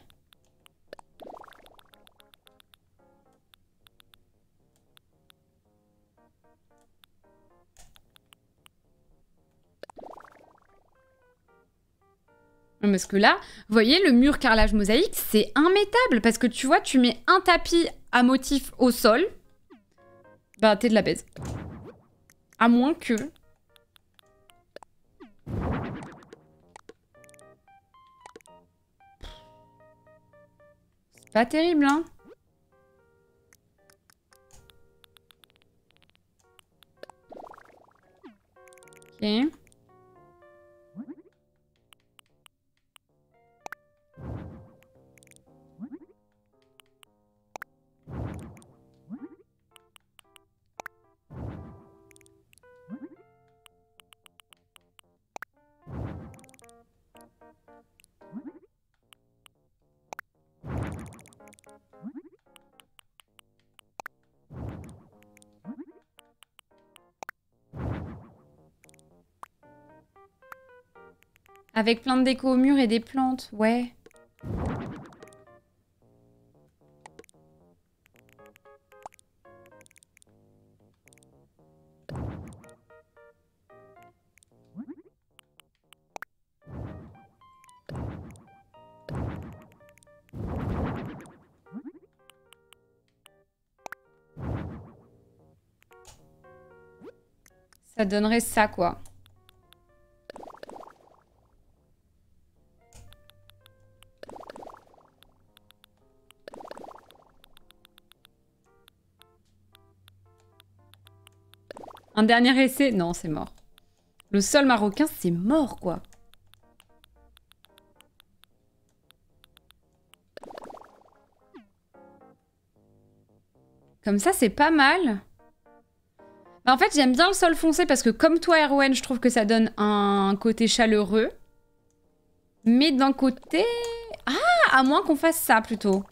Parce que là, vous voyez, le mur carrelage mosaïque, c'est immétable. Parce que tu vois, tu mets un tapis à motif au sol. Bah, t'es de la baise. À moins que... C'est pas terrible, hein. Ok. Avec plein de déco au mur et des plantes, ouais. Ça donnerait ça, quoi. dernier essai. Non, c'est mort. Le sol marocain, c'est mort, quoi. Comme ça, c'est pas mal. En fait, j'aime bien le sol foncé parce que comme toi, Erwan, je trouve que ça donne un côté chaleureux. Mais d'un côté... Ah, à moins qu'on fasse ça, plutôt.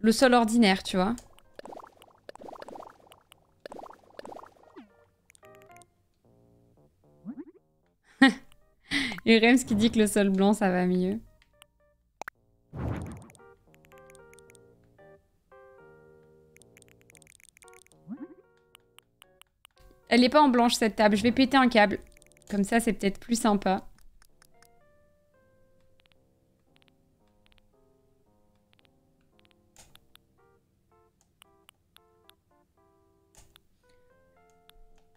Le sol ordinaire, tu vois. Et Rems qui dit que le sol blanc, ça va mieux. Elle n'est pas en blanche, cette table. Je vais péter un câble. Comme ça, c'est peut-être plus sympa.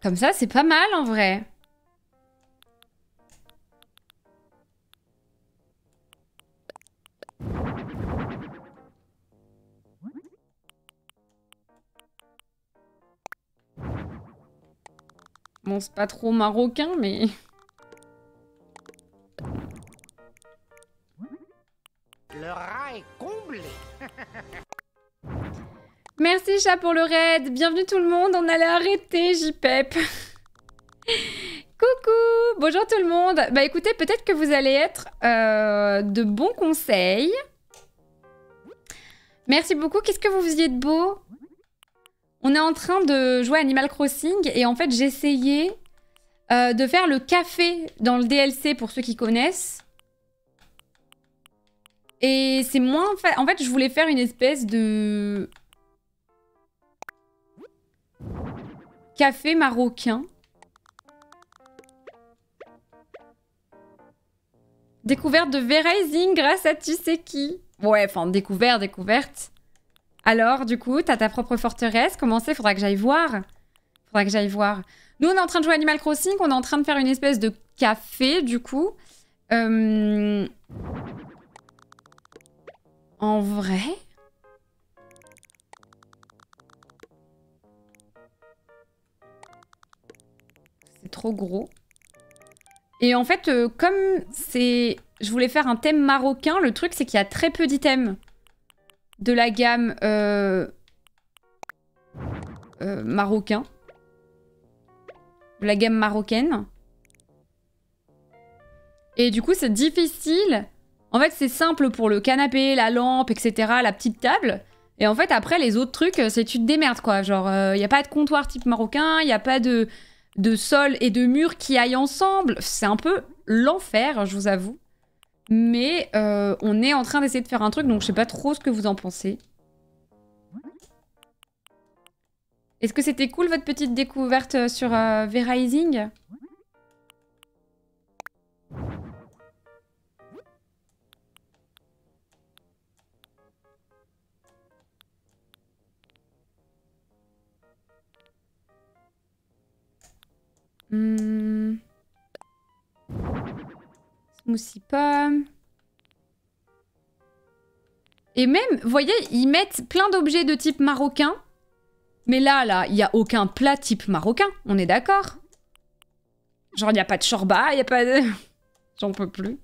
Comme ça, c'est pas mal, en vrai. Bon, c'est pas trop marocain, mais... Le rat est comblé. Merci, chat, pour le raid. Bienvenue tout le monde, on allait arrêter, JPEP. Coucou, bonjour tout le monde. Bah écoutez, peut-être que vous allez être de bons conseils. Merci beaucoup, qu'est-ce que vous faisiez de beau ? On est en train de jouer à Animal Crossing et en fait j'essayais de faire le café dans le DLC pour ceux qui connaissent. Et c'est moins... En fait je voulais faire une espèce de... café marocain. Découverte de V-Rising grâce à tu sais qui. Ouais, enfin découverte. Alors, du coup, t'as ta propre forteresse. Comment c'est? Faudra que j'aille voir. Nous, on est en train de jouer Animal Crossing. On est en train de faire une espèce de café, du coup. En vrai... C'est trop gros. Et en fait, comme c'est... Je voulais faire un thème marocain. Le truc, c'est qu'il y a très peu d'items de la gamme marocain. De la gamme marocaine. Et du coup, c'est difficile. En fait, c'est simple pour le canapé, la lampe, etc., la petite table. Et en fait, après, les autres trucs, c'est tu te démerdes, quoi. Genre, il n'y a pas de comptoir type marocain, il n'y a pas de sol et de mur qui aillent ensemble. C'est un peu l'enfer, je vous avoue. Mais on est en train d'essayer de faire un truc, donc je sais pas trop ce que vous en pensez. Est-ce que c'était cool votre petite découverte sur V-Rising? Smoothie pomme. Et même, vous voyez, ils mettent plein d'objets de type marocain. Mais là, il n'y a aucun plat type marocain. On est d'accord? Genre, il n'y a pas de shorba, il n'y a pas de... J'en peux plus.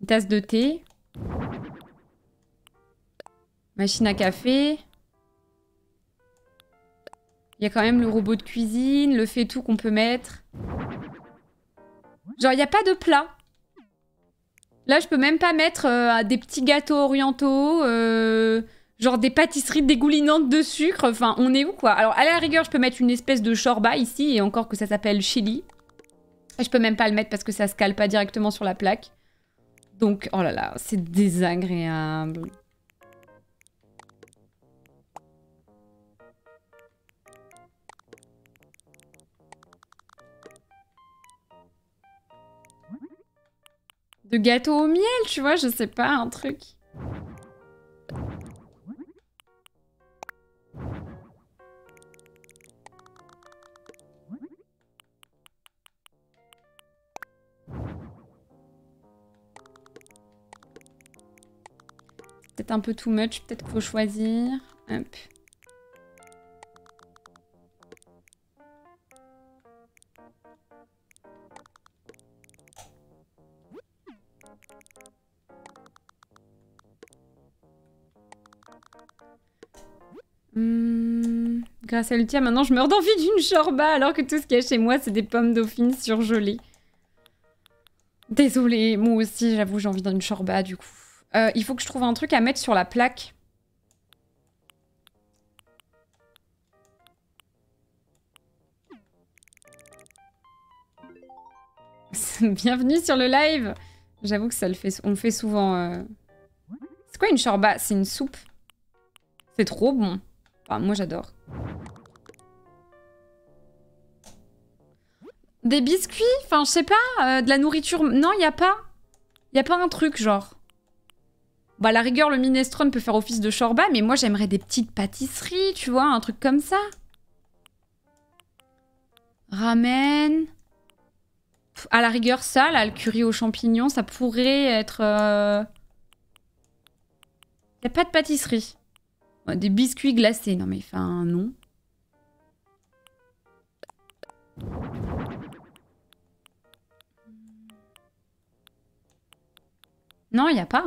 Une tasse de thé. Machine à café. Il y a quand même le robot de cuisine, le fait-tout qu'on peut mettre. Genre, il n'y a pas de plat. Là, je peux même pas mettre des petits gâteaux orientaux, genre des pâtisseries dégoulinantes de sucre. Enfin, on est où, quoi? Alors, à la rigueur, je peux mettre une espèce de shorba ici, et encore que ça s'appelle chili. Et je peux même pas le mettre parce que ça se cale pas directement sur la plaque. Donc, oh là là, c'est désagréable. De gâteau au miel, tu vois, je sais pas, un truc. Peut-être un peu too much, peut-être qu'il faut choisir. Hop. Grâce à Ultia, maintenant je meurs d'envie d'une chorba alors que tout ce qu'il y a chez moi c'est des pommes dauphines surgelées. Désolée, moi aussi j'avoue j'ai envie d'une chorba du coup. Il faut que je trouve un truc à mettre sur la plaque. Bienvenue sur le live. J'avoue que ça le fait, on le fait souvent. C'est quoi une chorba? C'est une soupe. C'est trop bon. Enfin, moi j'adore. Des biscuits? Enfin, je sais pas. De la nourriture? Non, y a pas. Y a pas un truc genre. Bah, à la rigueur, le minestrone peut faire office de chorba, mais moi j'aimerais des petites pâtisseries, tu vois, un truc comme ça. Ramen. À la rigueur, ça, là, le curry aux champignons, ça pourrait être... Y a pas de pâtisserie. Des biscuits glacés. Non mais, enfin, non. Non, y a pas.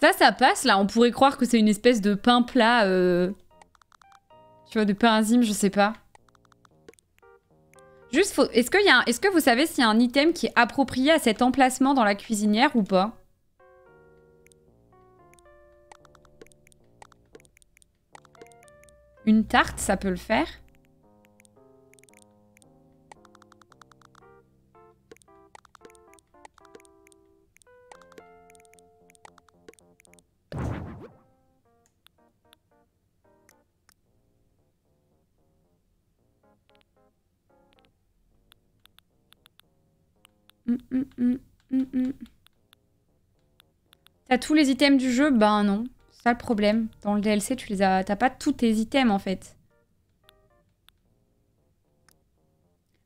Ça, ça passe, là. On pourrait croire que c'est une espèce de pain plat... Tu vois, de pain enzyme, je sais pas. Juste, faut... Est-ce que vous savez s'il y a un item qui est approprié à cet emplacement dans la cuisinière ou pas? Une tarte, ça peut le faire. T'as tous les items du jeu? Ben non, c'est ça le problème. Dans le DLC, tu les as, t'as pas tous tes items en fait.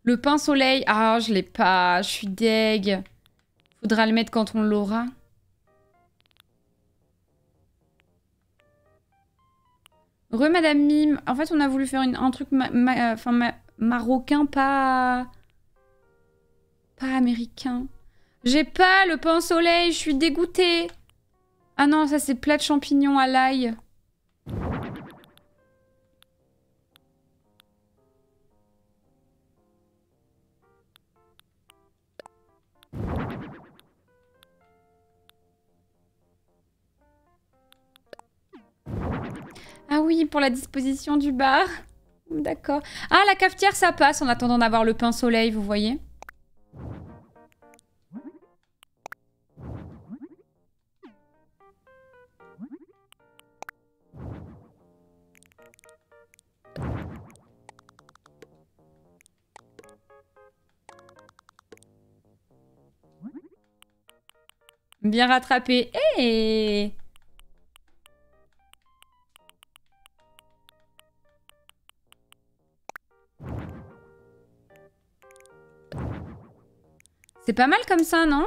Le pain soleil, ah je l'ai pas, je suis deg. Faudra le mettre quand on l'aura. Re Madame Mime, en fait on a voulu faire un truc marocain, pas américain. J'ai pas le pain soleil, je suis dégoûtée. Ah non, ça c'est plat de champignons à l'ail. Ah oui, pour la disposition du bar. D'accord. Ah, la cafetière, ça passe en attendant d'avoir le pain soleil, vous voyez ? Bien rattrapé. Hey, c'est pas mal comme ça, non?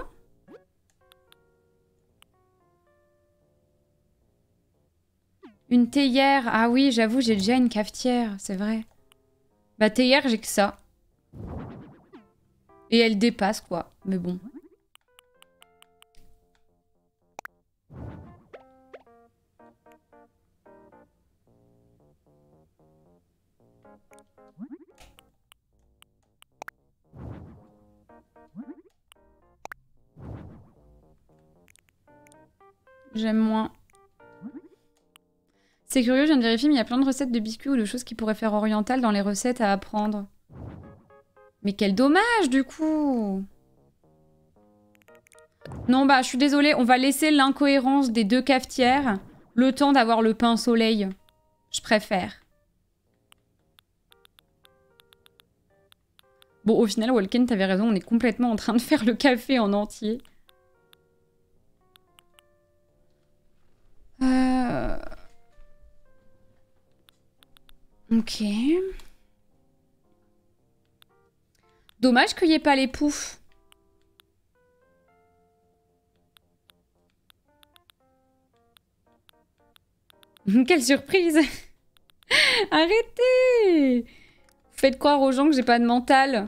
Une théière. Ah oui, j'avoue, j'ai déjà une cafetière, c'est vrai. Bah théière, j'ai que ça. Et elle dépasse, quoi. Mais bon... J'aime moins. C'est curieux, je viens de vérifier, mais il y a plein de recettes de biscuits ou de choses qui pourraient faire orientales dans les recettes à apprendre. Mais quel dommage, du coup! Non, bah, je suis désolée, on va laisser l'incohérence des deux cafetières le temps d'avoir le pain soleil. Je préfère. Bon, au final, Walken, t'avais raison, on est complètement en train de faire le café en entier. Ok. Dommage qu'il n'y ait pas les poufs. Quelle surprise! Arrêtez! Vous faites croire aux gens que j'ai pas de mental.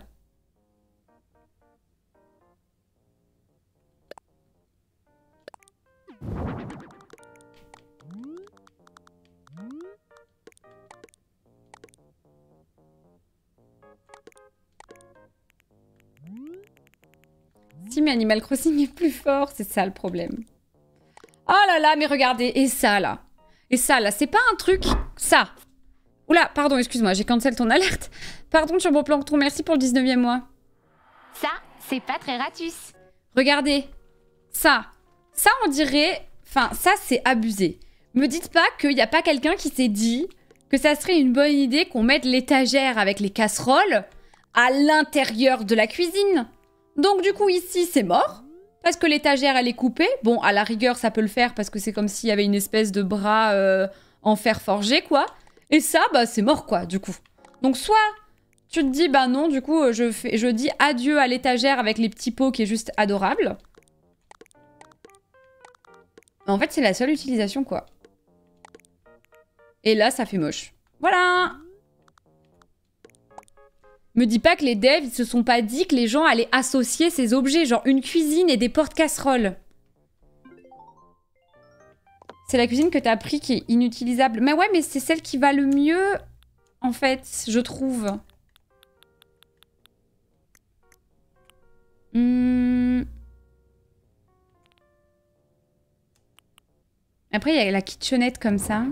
gentil, mais Animal Crossing est plus fort. C'est ça le problème. Oh là là, mais regardez. Et ça là. Et ça là, c'est pas un truc. Ça. Oula, pardon, excuse-moi, j'ai cancel ton alerte. Pardon, Turboplancton, merci pour le 19e mois. Ça, c'est pas très ratus. Regardez. Ça. Ça, on dirait... Enfin, ça, c'est abusé. Me dites pas qu'il n'y a pas quelqu'un qui s'est dit que ça serait une bonne idée qu'on mette l'étagère avec les casseroles à l'intérieur de la cuisine. Donc du coup, ici, c'est mort. Parce que l'étagère, elle est coupée. Bon, à la rigueur, ça peut le faire parce que c'est comme s'il y avait une espèce de bras en fer forgé, quoi. Et ça, bah, c'est mort, quoi, du coup. Donc soit tu te dis, bah non, du coup, je dis adieu à l'étagère avec les petits pots qui est juste adorable. En fait, c'est la seule utilisation, quoi. Et là, ça fait moche. Voilà! Me dis pas que les devs, ils se sont pas dit que les gens allaient associer ces objets, genre une cuisine et des portes-casseroles. C'est la cuisine que t'as pris qui est inutilisable. Mais ouais, mais c'est celle qui va le mieux, en fait, je trouve. Après, il y a la kitchenette comme ça.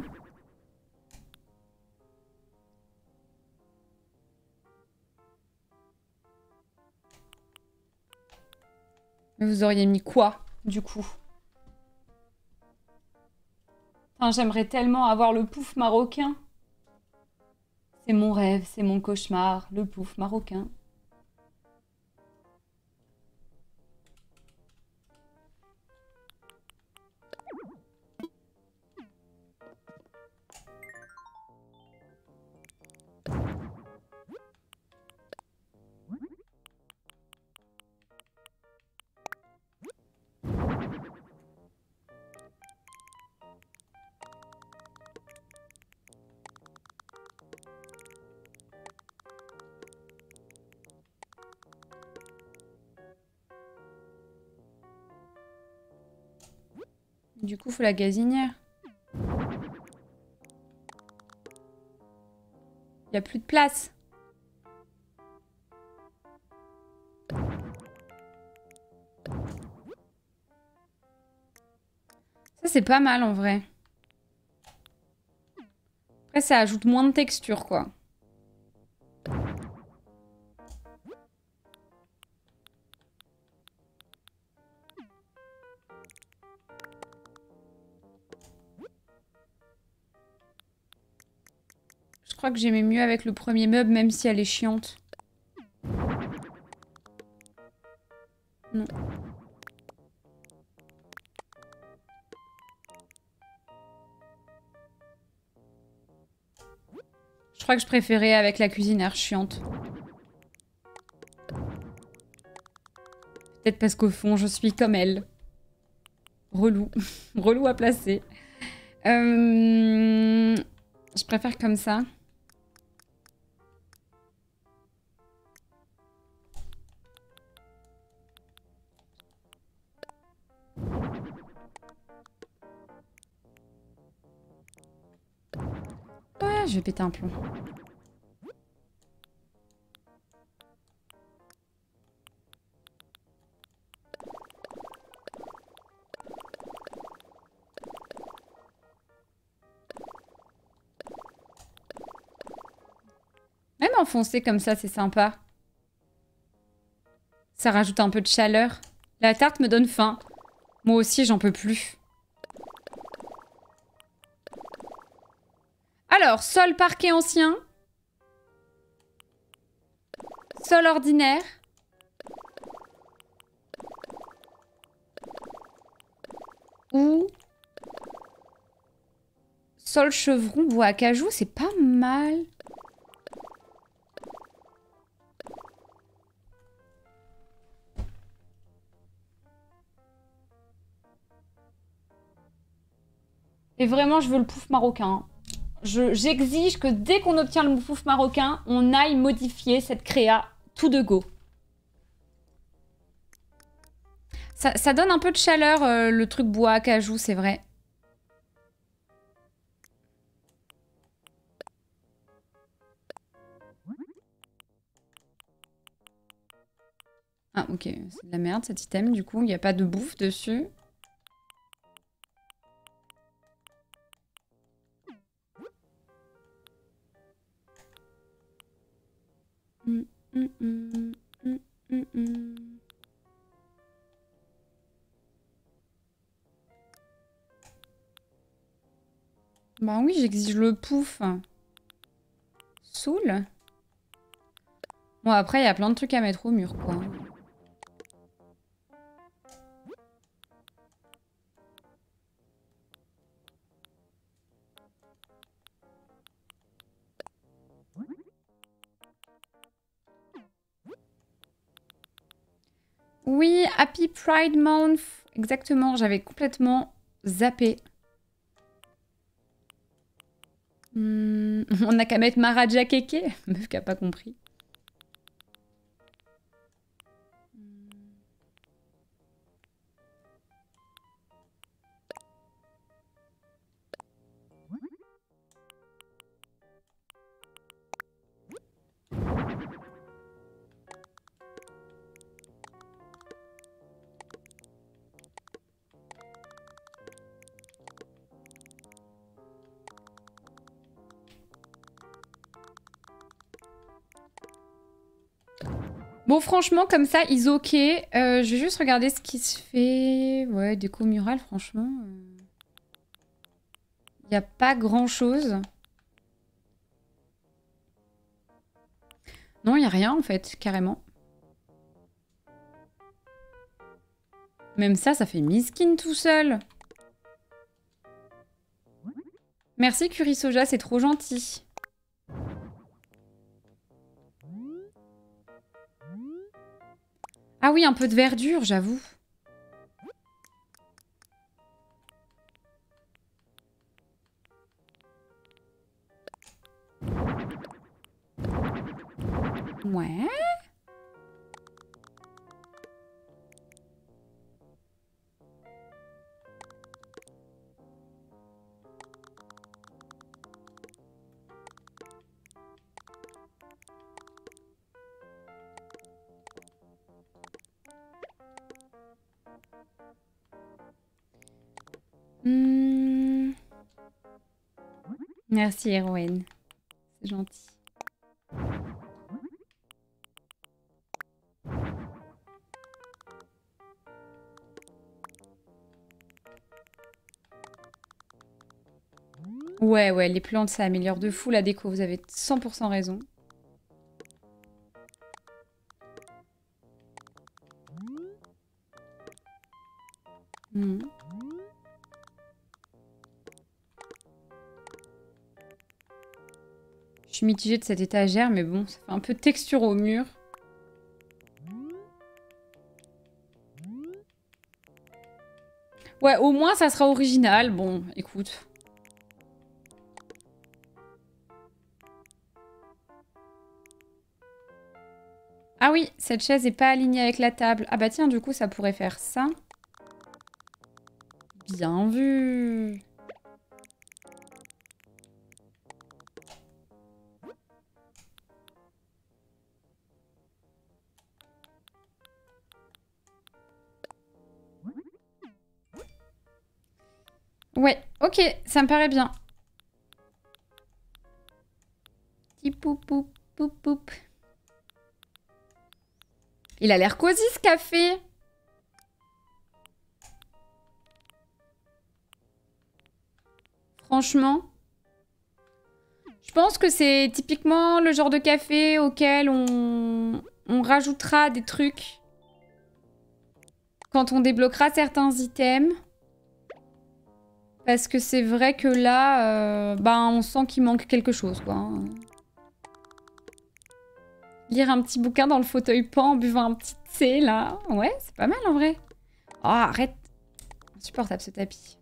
Mais vous auriez mis quoi, du coup? Enfin, j'aimerais tellement avoir le pouf marocain. C'est mon rêve, c'est mon cauchemar, le pouf marocain. Du coup, faut la gazinière. Il n'y a plus de place. Ça, c'est pas mal en vrai. Après, ça ajoute moins de texture, quoi. Que j'aimais mieux avec le premier meuble, même si elle est chiante. Non. Je crois que je préférais avec la cuisinière chiante. Peut-être parce qu'au fond, je suis comme elle. Relou. Relou à placer. Je préfère comme ça. Je vais péter un plomb. Même enfoncé comme ça, c'est sympa. Ça rajoute un peu de chaleur. La tarte me donne faim. Moi aussi, j'en peux plus. Alors, sol parquet ancien, sol ordinaire, ou sol chevron bois acajou, c'est pas mal. Et vraiment, je veux le pouf marocain. J'exige que dès qu'on obtient le pouf marocain, on aille modifier cette créa tout de go. Ça donne un peu de chaleur, le truc bois à cajou, c'est vrai. Ah, ok. C'est de la merde, cet item. Du coup, il n'y a pas de bouffe dessus. Bah oui, j'exige le pouf. Soul. Bon, après, il y a plein de trucs à mettre au mur, quoi. Oui, Happy Pride Month. Exactement, j'avais complètement zappé. On n'a qu'à mettre Maharaja Keke. Meuf qui n'a pas compris. Bon, franchement, comme ça, ils ok. Je vais juste regarder ce qui se fait. Ouais, déco murale, franchement. Il n'y a pas grand-chose. Non, il n'y a rien, en fait, carrément. Même ça, ça fait miskin tout seul. Merci, Curry Soja, c'est trop gentil. Ah oui, un peu de verdure, j'avoue. Ouais. Merci Erwan, c'est gentil. Ouais, ouais, les plantes, ça améliore de fou la déco, vous avez 100% raison. Je suis mitigée de cette étagère, mais bon, ça fait un peu de texture au mur. Ouais, au moins, ça sera original. Bon, écoute. Ah oui, cette chaise n'est pas alignée avec la table. Ah bah tiens, du coup, ça pourrait faire ça. Bien vu. Ouais, ok, ça me paraît bien. Petit poup, poup, poup, poup. Il a l'air cosy ce café. Franchement. Je pense que c'est typiquement le genre de café auquel on rajoutera des trucs quand on débloquera certains items. Parce que c'est vrai que là, ben, on sent qu'il manque quelque chose, quoi. Lire un petit bouquin dans le fauteuil pan en buvant un petit thé, là. Ouais, c'est pas mal, en vrai. Oh, arrête. Insupportable, ce tapis.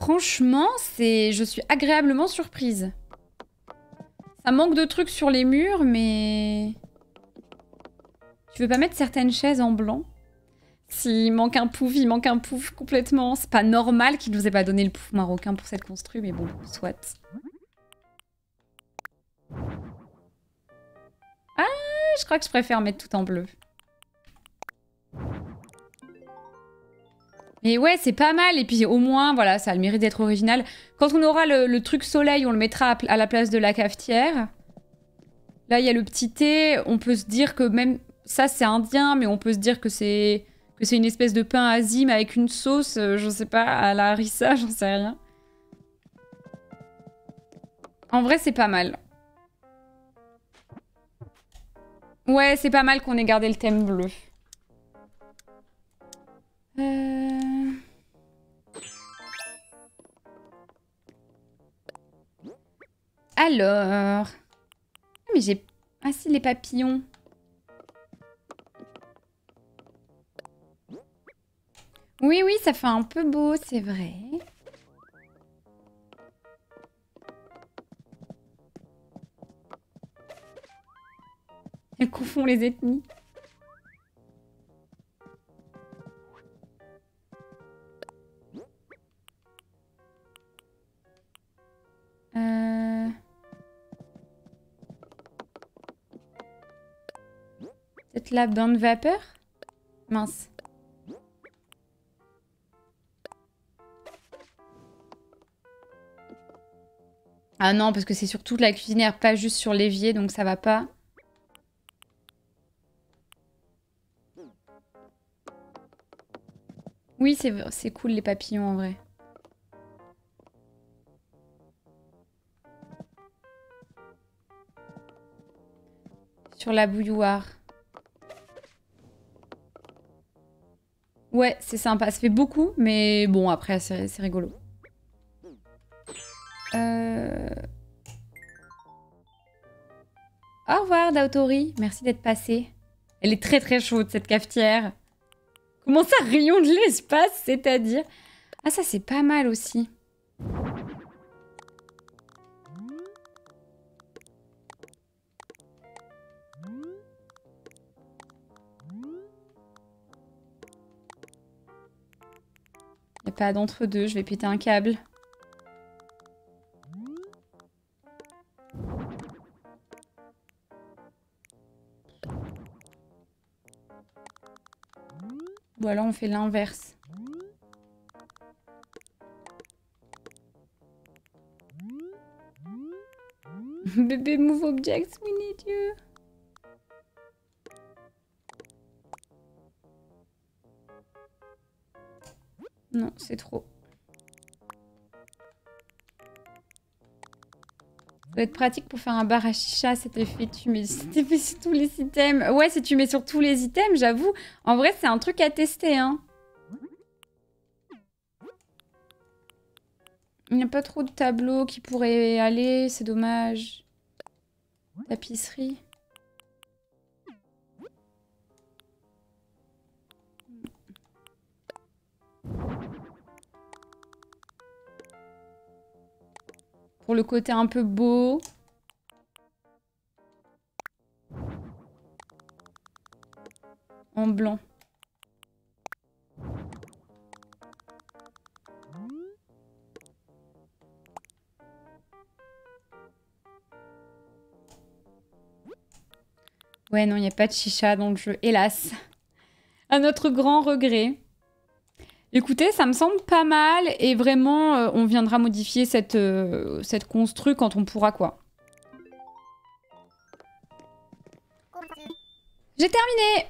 Franchement, c'est... Je suis agréablement surprise. Ça manque de trucs sur les murs, mais... Tu veux pas mettre certaines chaises en blanc ? S'il manque un pouf, il manque un pouf complètement. C'est pas normal qu'il nous ait pas donné le pouf marocain pour cette constru, mais bon, soit. Ah, je crois que je préfère mettre tout en bleu. Mais ouais, c'est pas mal. Et puis au moins, voilà, ça a le mérite d'être original. Quand on aura le truc soleil, on le mettra à la place de la cafetière. Là, il y a le petit thé. On peut se dire que même... Ça, c'est indien, mais on peut se dire que c'est une espèce de pain azim avec une sauce, je sais pas, à la harissa, j'en sais rien. En vrai, c'est pas mal. Ouais, c'est pas mal qu'on ait gardé le thème bleu. Alors... Mais j'ai... Ah si, les papillons. Oui, oui, ça fait un peu beau, c'est vrai. Elles confondent les ethnies. Peut-être la bain de vapeur? Mince. Ah non, parce que c'est sur toute la cuisinière, pas juste sur l'évier, donc ça va pas. Oui, c'est cool les papillons en vrai. Sur la bouilloire. Ouais, c'est sympa. Ça fait beaucoup, mais bon, après, c'est rigolo. Au revoir Daotori, merci d'être passée. Elle est très très chaude cette cafetière. Comment ça, rayon de l'espace, c'est-à-dire? Ah ça c'est pas mal aussi. Il n'y a pas d'entre-deux, je vais péter un câble. Ou alors on fait l'inverse. Bébé, move objects, we need you. Non, c'est trop. Ça doit être pratique pour faire un bar à chicha, cet effet. Tu mets sur tous les items. Ouais, si tu mets sur tous les items, j'avoue. En vrai, c'est un truc à tester, hein. Il n'y a pas trop de tableaux qui pourraient aller, c'est dommage. Tapisserie. Pour le côté un peu beau. En blanc. Ouais, non, il n'y a pas de chicha dans le jeu, hélas. À notre grand regret. Écoutez, ça me semble pas mal et vraiment, on viendra modifier cette constru quand on pourra, quoi. J'ai terminé.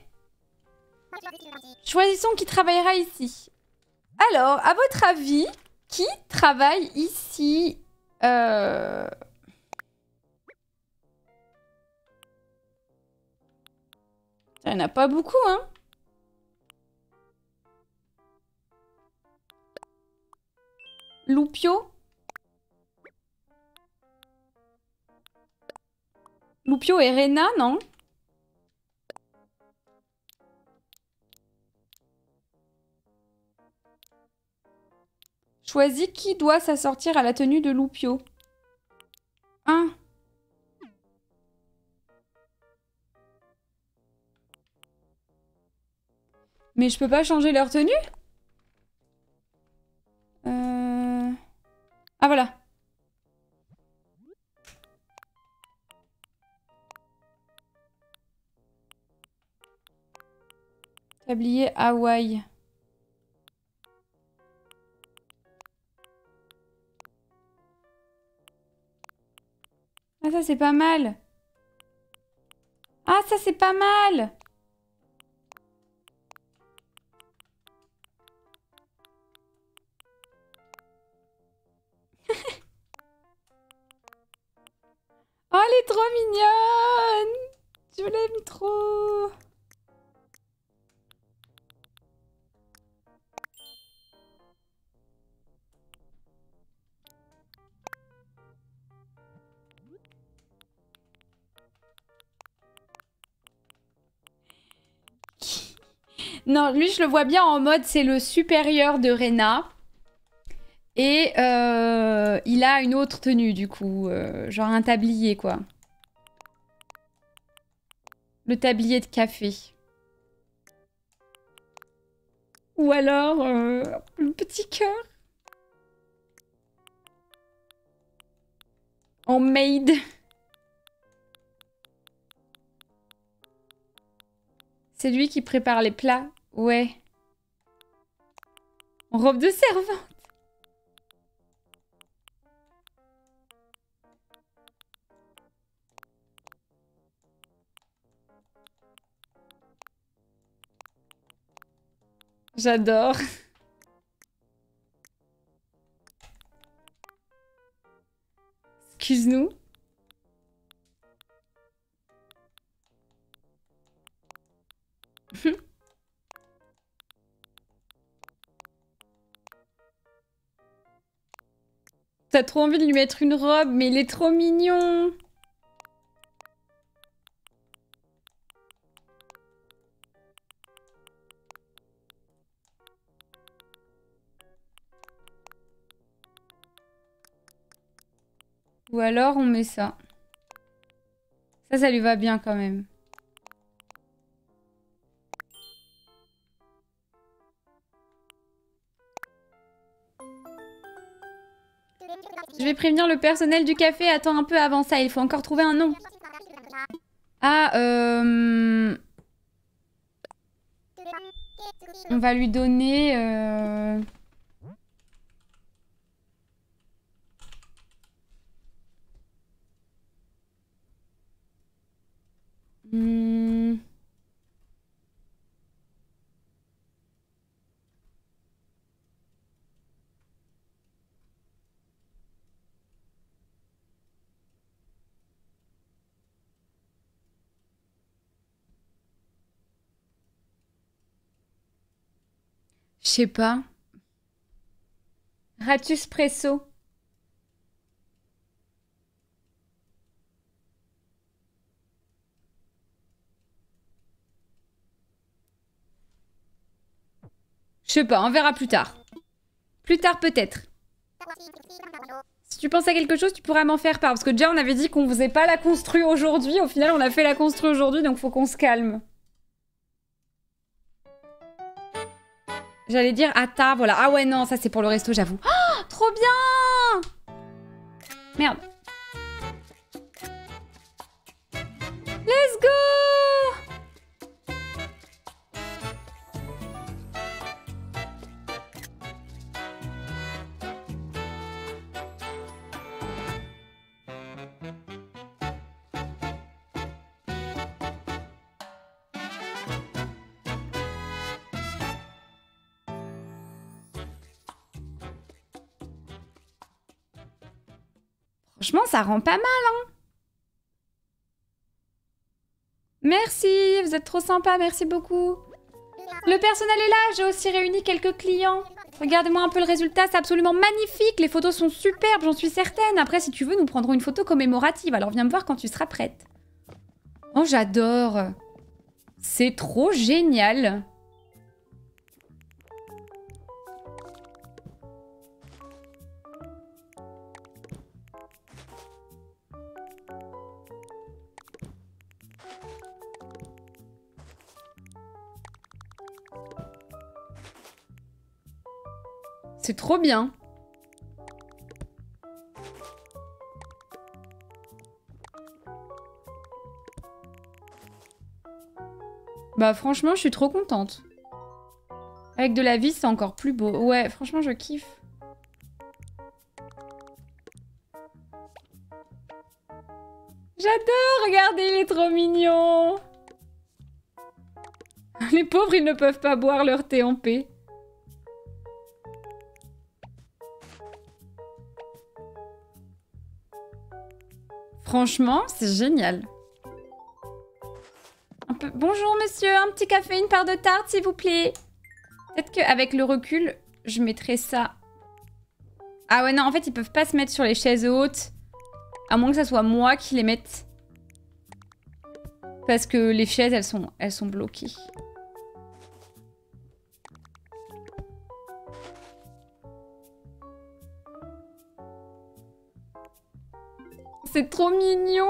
Choisissons qui travaillera ici. Alors, à votre avis, qui travaille ici? Il n'y en a pas beaucoup, hein. Loupio? Loupio et Rena, non? Choisis qui doit s'assortir à la tenue de Loupio. 1. Mais je peux pas changer leur tenue? Ah, voilà. Tablier Hawaï. Ah, ça, c'est pas mal. Ah, ça, c'est pas mal. Oh, elle est trop mignonne. Je l'aime trop. Non, lui, je le vois bien en mode, c'est le supérieur de Rena. Et il a une autre tenue, du coup. Genre un tablier, quoi. Le tablier de café. Ou alors, le petit cœur. En maid. C'est lui qui prépare les plats. Ouais. En robe de servante. J'adore. Excuse-nous. T'as trop envie de lui mettre une robe, mais il est trop mignon. Ou alors on met ça. Ça, ça lui va bien quand même. Je vais prévenir le personnel du café. Attends un peu avant ça, il faut encore trouver un nom. Ah, on va lui donner... Je sais pas. Ratus Presso. Je sais pas, on verra plus tard. Plus tard peut-être. Si tu penses à quelque chose, tu pourras m'en faire part. Parce que déjà on avait dit qu'on faisait pas la construit aujourd'hui. Au final on a fait la construit aujourd'hui, donc faut qu'on se calme. J'allais dire à table, voilà. Ah ouais, non, ça c'est pour le resto, j'avoue. Oh, trop bien! Merde. Let's go! Franchement, ça rend pas mal, hein. Merci, vous êtes trop sympa, merci beaucoup. Le personnel est là, j'ai aussi réuni quelques clients. Regardez-moi un peu le résultat, c'est absolument magnifique. Les photos sont superbes, j'en suis certaine. Après, si tu veux, nous prendrons une photo commémorative. Alors viens me voir quand tu seras prête. Oh, j'adore. C'est trop génial. C'est trop bien. Bah franchement, je suis trop contente. Avec de la vie, c'est encore plus beau. Ouais, franchement, je kiffe. J'adore, regardez, il est trop mignon. Les pauvres, ils ne peuvent pas boire leur thé en paix. Franchement, c'est génial. Bonjour monsieur, un petit café, une part de tarte, s'il vous plaît. Peut-être qu'avec le recul, je mettrais ça. Ah ouais, non, en fait, ils peuvent pas se mettre sur les chaises hautes. À moins que ça soit moi qui les mette. Parce que les chaises, elles sont bloquées. C'est trop mignon!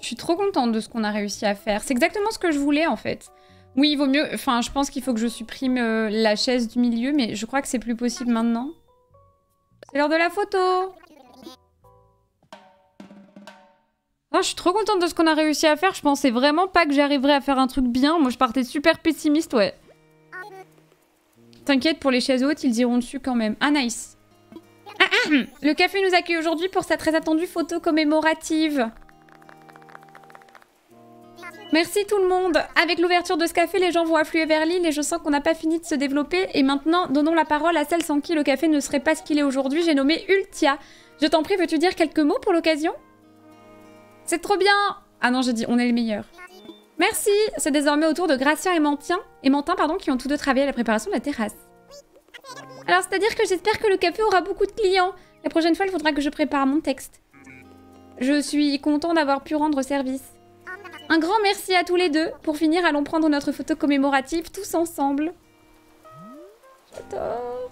Je suis trop contente de ce qu'on a réussi à faire. C'est exactement ce que je voulais, en fait. Oui, il vaut mieux... Enfin, je pense qu'il faut que je supprime la chaise du milieu, mais je crois que c'est plus possible maintenant. C'est l'heure de la photo! Oh, je suis trop contente de ce qu'on a réussi à faire. Je pensais vraiment pas que j'arriverais à faire un truc bien. Moi, je partais super pessimiste, ouais. T'inquiète, pour les chaises hautes, ils iront dessus quand même. Ah, nice. Le café nous accueille aujourd'hui pour sa très attendue photo commémorative. Merci tout le monde. Avec l'ouverture de ce café, les gens vont affluer vers l'île et je sens qu'on n'a pas fini de se développer. Et maintenant, donnons la parole à celle sans qui le café ne serait pas ce qu'il est aujourd'hui. J'ai nommé Ultia. Je t'en prie, veux-tu dire quelques mots pour l'occasion ? C'est trop bien! Ah non, j'ai dit, on est les meilleurs. Merci! C'est désormais au tour de Gracia et Mantin, qui ont tous deux travaillé à la préparation de la terrasse. Alors, c'est-à-dire que j'espère que le café aura beaucoup de clients. La prochaine fois, il faudra que je prépare mon texte. Je suis content d'avoir pu rendre service. Un grand merci à tous les deux. Pour finir, allons prendre notre photo commémorative tous ensemble. J'adore!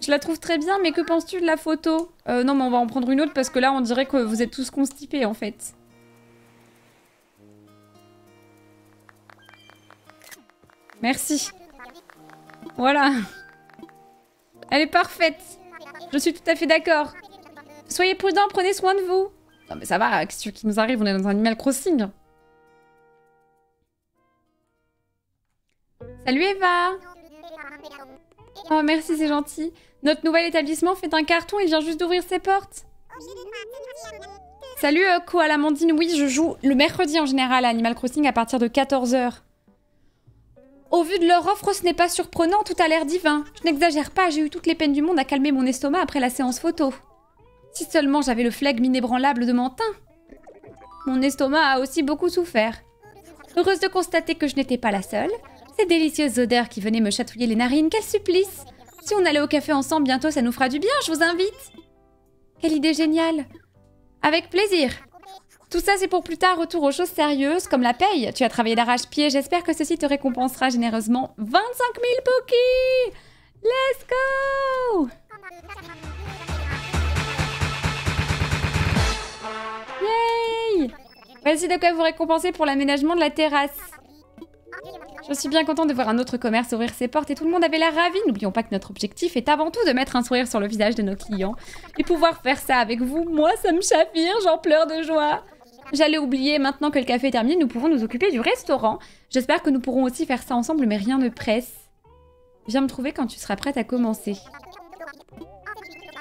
Je la trouve très bien, mais que penses-tu de la photo? Non, mais on va en prendre une autre parce que là, on dirait que vous êtes tous constipés, en fait. Merci. Voilà. Elle est parfaite. Je suis tout à fait d'accord. Soyez prudents, prenez soin de vous. Non, mais ça va, qu'est-ce qui nous arrive? On est dans un Animal Crossing. Salut Eva. Oh, merci, c'est gentil. Notre nouvel établissement fait un carton, il vient juste d'ouvrir ses portes. Salut Koala Mandine, oui, je joue le mercredi en général à Animal Crossing à partir de 14 h. Au vu de leur offre, ce n'est pas surprenant, tout a l'air divin. Je n'exagère pas, j'ai eu toutes les peines du monde à calmer mon estomac après la séance photo. Si seulement j'avais le flegme inébranlable de Mantin. Mon estomac a aussi beaucoup souffert. Heureuse de constater que je n'étais pas la seule. Ces délicieuses odeurs qui venaient me chatouiller les narines, quel supplice! Si on allait au café ensemble, bientôt ça nous fera du bien, je vous invite! Quelle idée géniale! Avec plaisir! Tout ça c'est pour plus tard, retour aux choses sérieuses, comme la paye. Tu as travaillé d'arrache-pied, j'espère que ceci te récompensera généreusement 25 000 Poki! Let's go! Yay! Voici de quoi vous récompenser pour l'aménagement de la terrasse. Je suis bien contente de voir un autre commerce ouvrir ses portes et tout le monde avait l'air ravi. N'oublions pas que notre objectif est avant tout de mettre un sourire sur le visage de nos clients. Et pouvoir faire ça avec vous, moi ça me chavire, j'en pleure de joie. J'allais oublier, maintenant que le café est terminé, nous pouvons nous occuper du restaurant. J'espère que nous pourrons aussi faire ça ensemble, mais rien ne presse. Viens me trouver quand tu seras prête à commencer.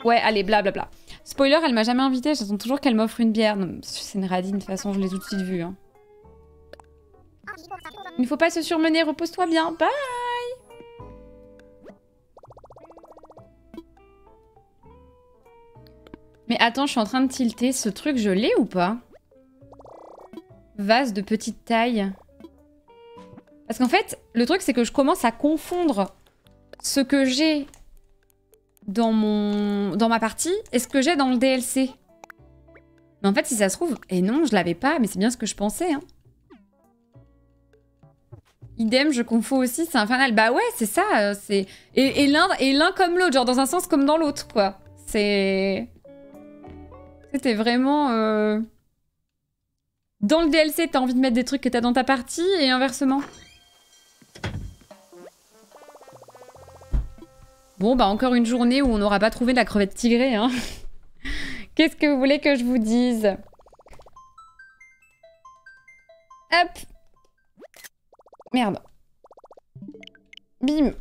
Ouais, allez, blablabla. Spoiler, elle m'a jamais invitée, j'attends toujours qu'elle m'offre une bière. C'est une radine, de toute façon, je l'ai tout de suite vue, hein. Il ne faut pas se surmener, repose-toi bien, bye! Mais attends, je suis en train de tilter, ce truc je l'ai ou pas? Vase de petite taille. Parce qu'en fait, le truc c'est que je commence à confondre ce que j'ai dans ma partie et ce que j'ai dans le DLC. Mais en fait, si ça se trouve, et non, je l'avais pas, mais c'est bien ce que je pensais, hein. Idem, je confonds aussi, c'est infernal. Bah ouais, c'est ça, c'est... Et l'un comme l'autre, genre dans un sens comme dans l'autre, quoi. C'est... C'était vraiment... Dans le DLC, t'as envie de mettre des trucs que t'as dans ta partie, et inversement. Bon, bah encore une journée où on n'aura pas trouvé de la crevette tigrée, hein. Qu'est-ce que vous voulez que je vous dise? Hop. Merde. Bim.